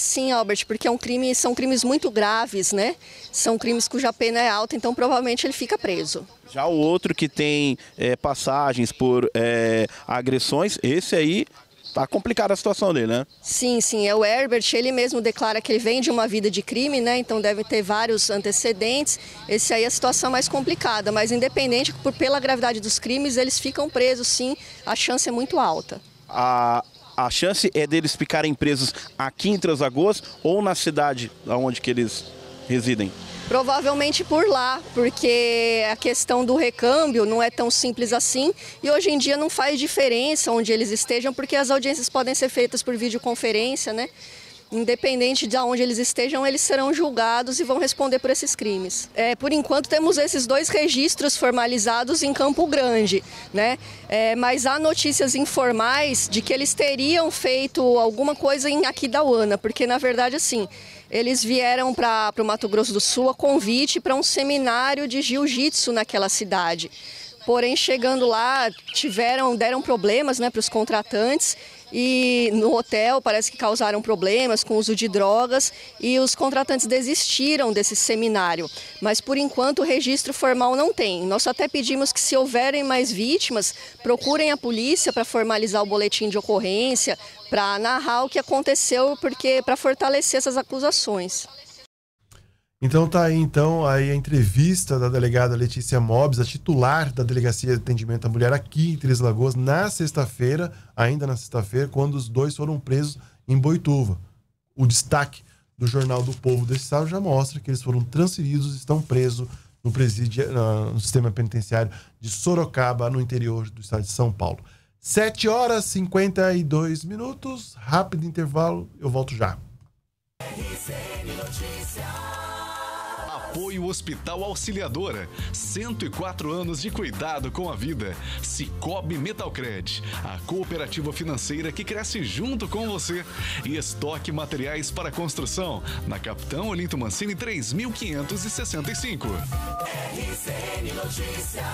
Sim, Albert, porque é um crime, são crimes muito graves, né? São crimes cuja pena é alta, então provavelmente ele fica preso. Já o outro que tem passagens por agressões, esse aí... Tá complicada a situação dele, né? Sim, é o Herbert, ele mesmo declara que ele vem de uma vida de crime, né? Então deve ter vários antecedentes. Esse aí é a situação mais complicada, mas independente, pela gravidade dos crimes, eles ficam presos sim, a chance é muito alta. A chance é deles ficarem presos aqui em Três Lagoas ou na cidade onde que eles residem? Provavelmente por lá, porque a questão do recâmbio não é tão simples assim e hoje em dia não faz diferença onde eles estejam, porque as audiências podem ser feitas por videoconferência, né? Independente de onde eles estejam, eles serão julgados e vão responder por esses crimes. Por enquanto, temos esses dois registros formalizados em Campo Grande, né? Mas há notícias informais de que eles teriam feito alguma coisa em Aquidauana, porque, na verdade, assim, eles vieram para o Mato Grosso do Sul a convite para um seminário de jiu-jitsu naquela cidade. Porém, chegando lá, deram problemas, né, para os contratantes e no hotel parece que causaram problemas com o uso de drogas e os contratantes desistiram desse seminário. Mas, por enquanto, o registro formal não tem. Nós até pedimos que, se houverem mais vítimas, procurem a polícia para formalizar o boletim de ocorrência, para narrar o que aconteceu, porque para fortalecer essas acusações. Então tá aí, a entrevista da delegada Letícia Mobis, a titular da Delegacia de Atendimento à Mulher aqui em Três Lagoas, na sexta-feira, quando os dois foram presos em Boituva. O destaque do Jornal do Povo desse sábado já mostra que eles foram transferidos e estão presos no presídio, no sistema penitenciário de Sorocaba, no interior do estado de São Paulo. 7h52, rápido intervalo, eu volto já. RCN Notícias. Apoio Hospital Auxiliadora, 104 anos de cuidado com a vida. Cicobi Metalcred, a cooperativa financeira que cresce junto com você. E Estoque Materiais para Construção, na Capitão Olinto Mancini 3565. RCN Notícias.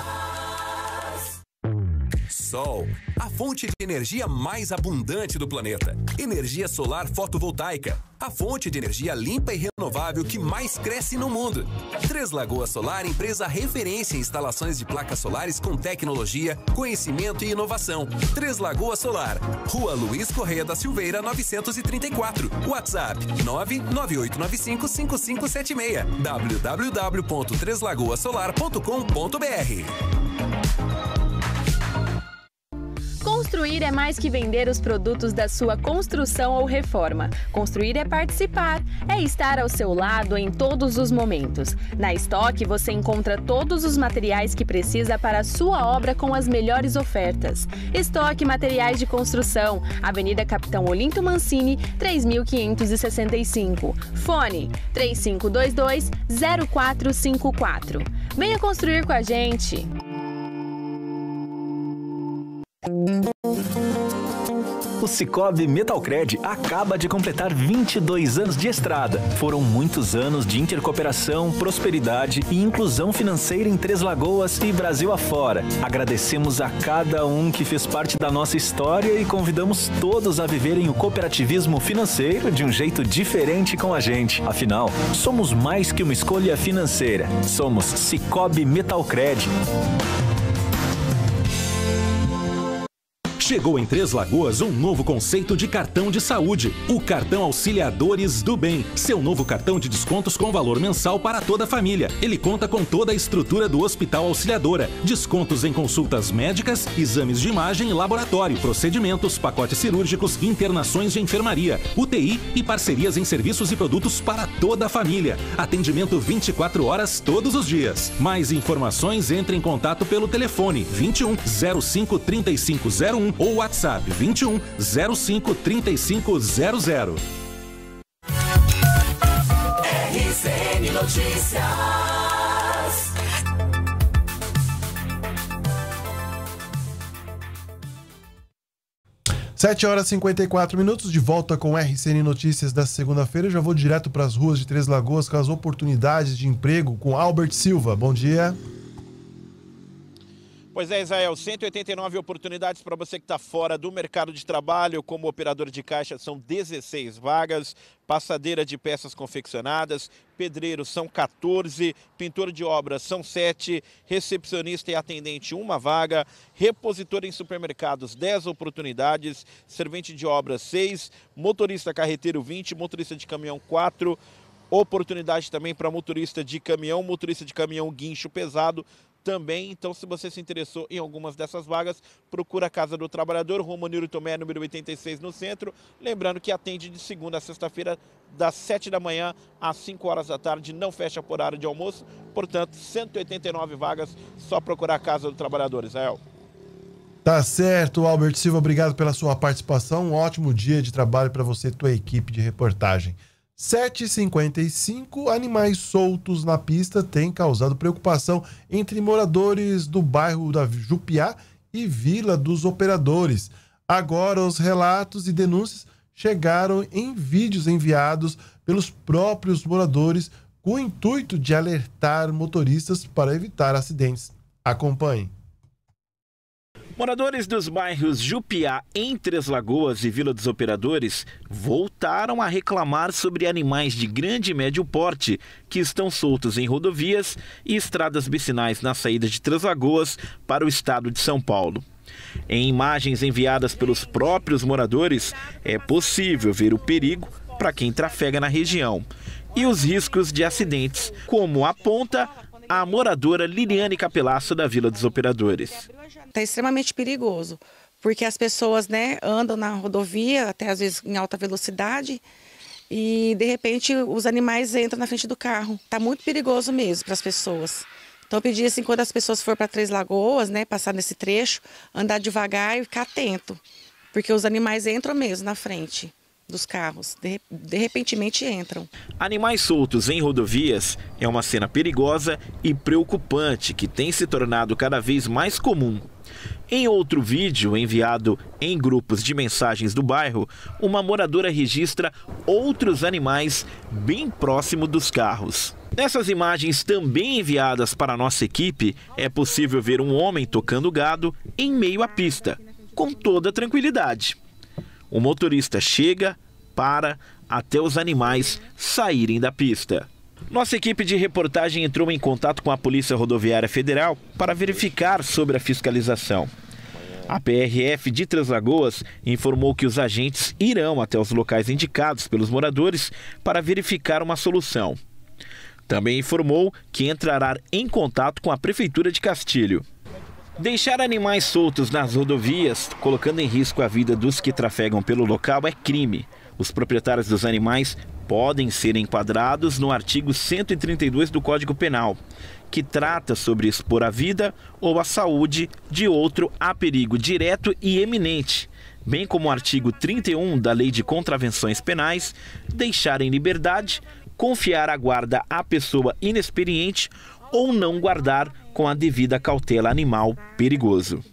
Sol, a fonte de energia mais abundante do planeta. Energia solar fotovoltaica, a fonte de energia limpa e renovável que mais cresce no mundo. Três Lagoas Solar, empresa referência em instalações de placas solares com tecnologia, conhecimento e inovação. Três Lagoas Solar, Rua Luiz Correia da Silveira, 934. WhatsApp 998955576. www.treslagoasolar.com.br. Construir é mais que vender os produtos da sua construção ou reforma. Construir é participar, é estar ao seu lado em todos os momentos. Na Estoque você encontra todos os materiais que precisa para a sua obra com as melhores ofertas. Estoque Materiais de Construção, Avenida Capitão Olinto Mancini, 3565. Fone 3522-0454. Venha construir com a gente! O Cicobi Metalcred acaba de completar 22 anos de estrada. Foram muitos anos de intercooperação, prosperidade e inclusão financeira em Três Lagoas e Brasil afora. Agradecemos a cada um que fez parte da nossa história e convidamos todos a viverem o cooperativismo financeiro de um jeito diferente com a gente. Afinal, somos mais que uma escolha financeira. Somos Cicobi Metalcred. Chegou em Três Lagoas um novo conceito de cartão de saúde, o Cartão Auxiliadores do Bem. Seu novo cartão de descontos com valor mensal para toda a família. Ele conta com toda a estrutura do Hospital Auxiliadora. Descontos em consultas médicas, exames de imagem e laboratório, procedimentos, pacotes cirúrgicos, internações de enfermaria, UTI e parcerias em serviços e produtos para toda a família. Atendimento 24 horas todos os dias. Mais informações, entre em contato pelo telefone 21 05 3501 ou WhatsApp 21 05 3500. RCN Notícias. Sete horas e 54 minutos, de volta com RCN Notícias desta segunda-feira. Eu já vou direto para as ruas de Três Lagoas com as oportunidades de emprego com Albert Silva. Bom dia. Pois é, Israel, 189 oportunidades para você que está fora do mercado de trabalho. Como operador de caixa são 16 vagas, passadeira de peças confeccionadas, pedreiro são 14, pintor de obras são 7, recepcionista e atendente uma vaga, repositor em supermercados 10 oportunidades, servente de obras 6, motorista carreteiro 20, motorista de caminhão 4, oportunidade também para motorista de caminhão guincho pesado também. Então, se você se interessou em algumas dessas vagas, procura a Casa do Trabalhador, Rua Niro Tomé, número 86, no centro. Lembrando que atende de segunda a sexta-feira, das 7 da manhã às 5 horas da tarde, não fecha por horário de almoço. Portanto, 189 vagas, só procurar a Casa do Trabalhador, Israel. Tá certo, Albert Silva, obrigado pela sua participação. Um ótimo dia de trabalho para você e tua equipe de reportagem. 7h55, animais soltos na pista têm causado preocupação entre moradores do bairro da Jupiá e Vila dos Operadores. Agora, os relatos e denúncias chegaram em vídeos enviados pelos próprios moradores com o intuito de alertar motoristas para evitar acidentes. Acompanhe. Moradores dos bairros Jupiá, em Três Lagoas e Vila dos Operadores voltaram a reclamar sobre animais de grande e médio porte que estão soltos em rodovias e estradas vicinais na saída de Três Lagoas para o estado de São Paulo. Em imagens enviadas pelos próprios moradores, é possível ver o perigo para quem trafega na região e os riscos de acidentes, como aponta a moradora Liliane Capelasso, da Vila dos Operadores. Está extremamente perigoso, porque as pessoas, né, andam na rodovia, até às vezes em alta velocidade, e de repente os animais entram na frente do carro. Está muito perigoso mesmo para as pessoas. Então eu pedi assim, quando as pessoas forem para Três Lagoas, né, passar nesse trecho, andar devagar e ficar atento, porque os animais entram mesmo na frente dos carros, de repentemente entram. Animais soltos em rodovias é uma cena perigosa e preocupante que tem se tornado cada vez mais comum. Em outro vídeo enviado em grupos de mensagens do bairro, uma moradora registra outros animais bem próximo dos carros. Nessas imagens também enviadas para a nossa equipe, é possível ver um homem tocando gado em meio à pista, com toda tranquilidade. O motorista chega, para, até os animais saírem da pista. Nossa equipe de reportagem entrou em contato com a Polícia Rodoviária Federal para verificar sobre a fiscalização. A PRF de Três Lagoas informou que os agentes irão até os locais indicados pelos moradores para verificar uma solução. Também informou que entrará em contato com a Prefeitura de Castilho. Deixar animais soltos nas rodovias, colocando em risco a vida dos que trafegam pelo local, é crime. Os proprietários dos animais podem ser enquadrados no artigo 132 do Código Penal, que trata sobre expor a vida ou a saúde de outro a perigo direto e eminente, bem como o artigo 31 da Lei de Contravenções Penais, deixar em liberdade, confiar a guarda à pessoa inexperiente ou não guardar com a devida cautela animal perigoso.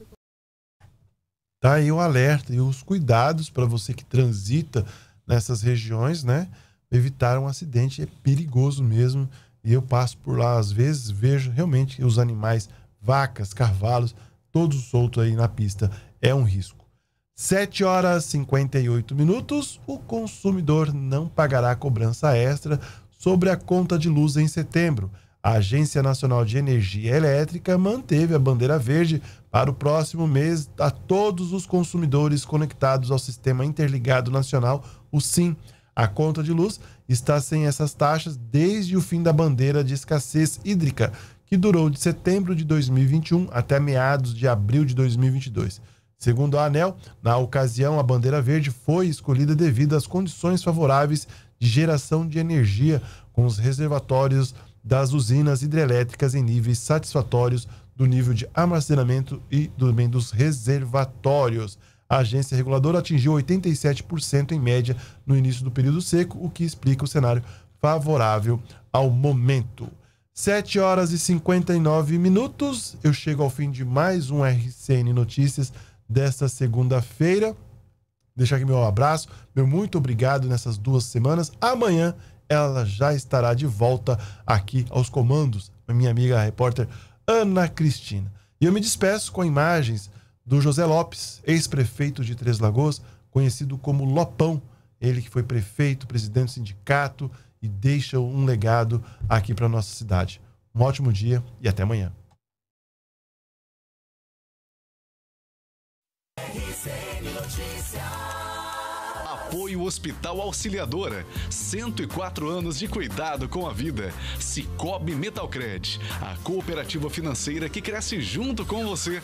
Tá aí o alerta e os cuidados para você que transita nessas regiões, né? Evitar um acidente é perigoso mesmo. E eu passo por lá às vezes, vejo realmente os animais, vacas, cavalos, todos soltos aí na pista. É um risco. 7 horas e 58 minutos, o consumidor não pagará cobrança extra sobre a conta de luz em setembro. A Agência Nacional de Energia Elétrica manteve a bandeira verde para o próximo mês a todos os consumidores conectados ao Sistema Interligado Nacional, o SIM. A conta de luz está sem essas taxas desde o fim da bandeira de escassez hídrica, que durou de setembro de 2021 até meados de abril de 2022. Segundo a ANEEL, na ocasião, a bandeira verde foi escolhida devido às condições favoráveis de geração de energia, com os reservatórios das usinas hidrelétricas em níveis satisfatórios do nível de armazenamento e também dos reservatórios. A agência reguladora atingiu 87% em média no início do período seco, o que explica o cenário favorável ao momento. 7 horas e 59 minutos. Eu chego ao fim de mais um RCN Notícias desta segunda-feira. Deixar aqui meu abraço, meu muito obrigado nessas 2 semanas. Amanhã ela já estará de volta aqui aos comandos, minha amiga a repórter Ana Cristina. E eu me despeço com imagens do José Lopes, ex-prefeito de Três Lagoas, conhecido como Lopão. Ele que foi prefeito, presidente do sindicato e deixa um legado aqui para a nossa cidade. Um ótimo dia e até amanhã. Apoio Hospital Auxiliadora, 104 anos de cuidado com a vida. Sicoob Metalcred, a cooperativa financeira que cresce junto com você.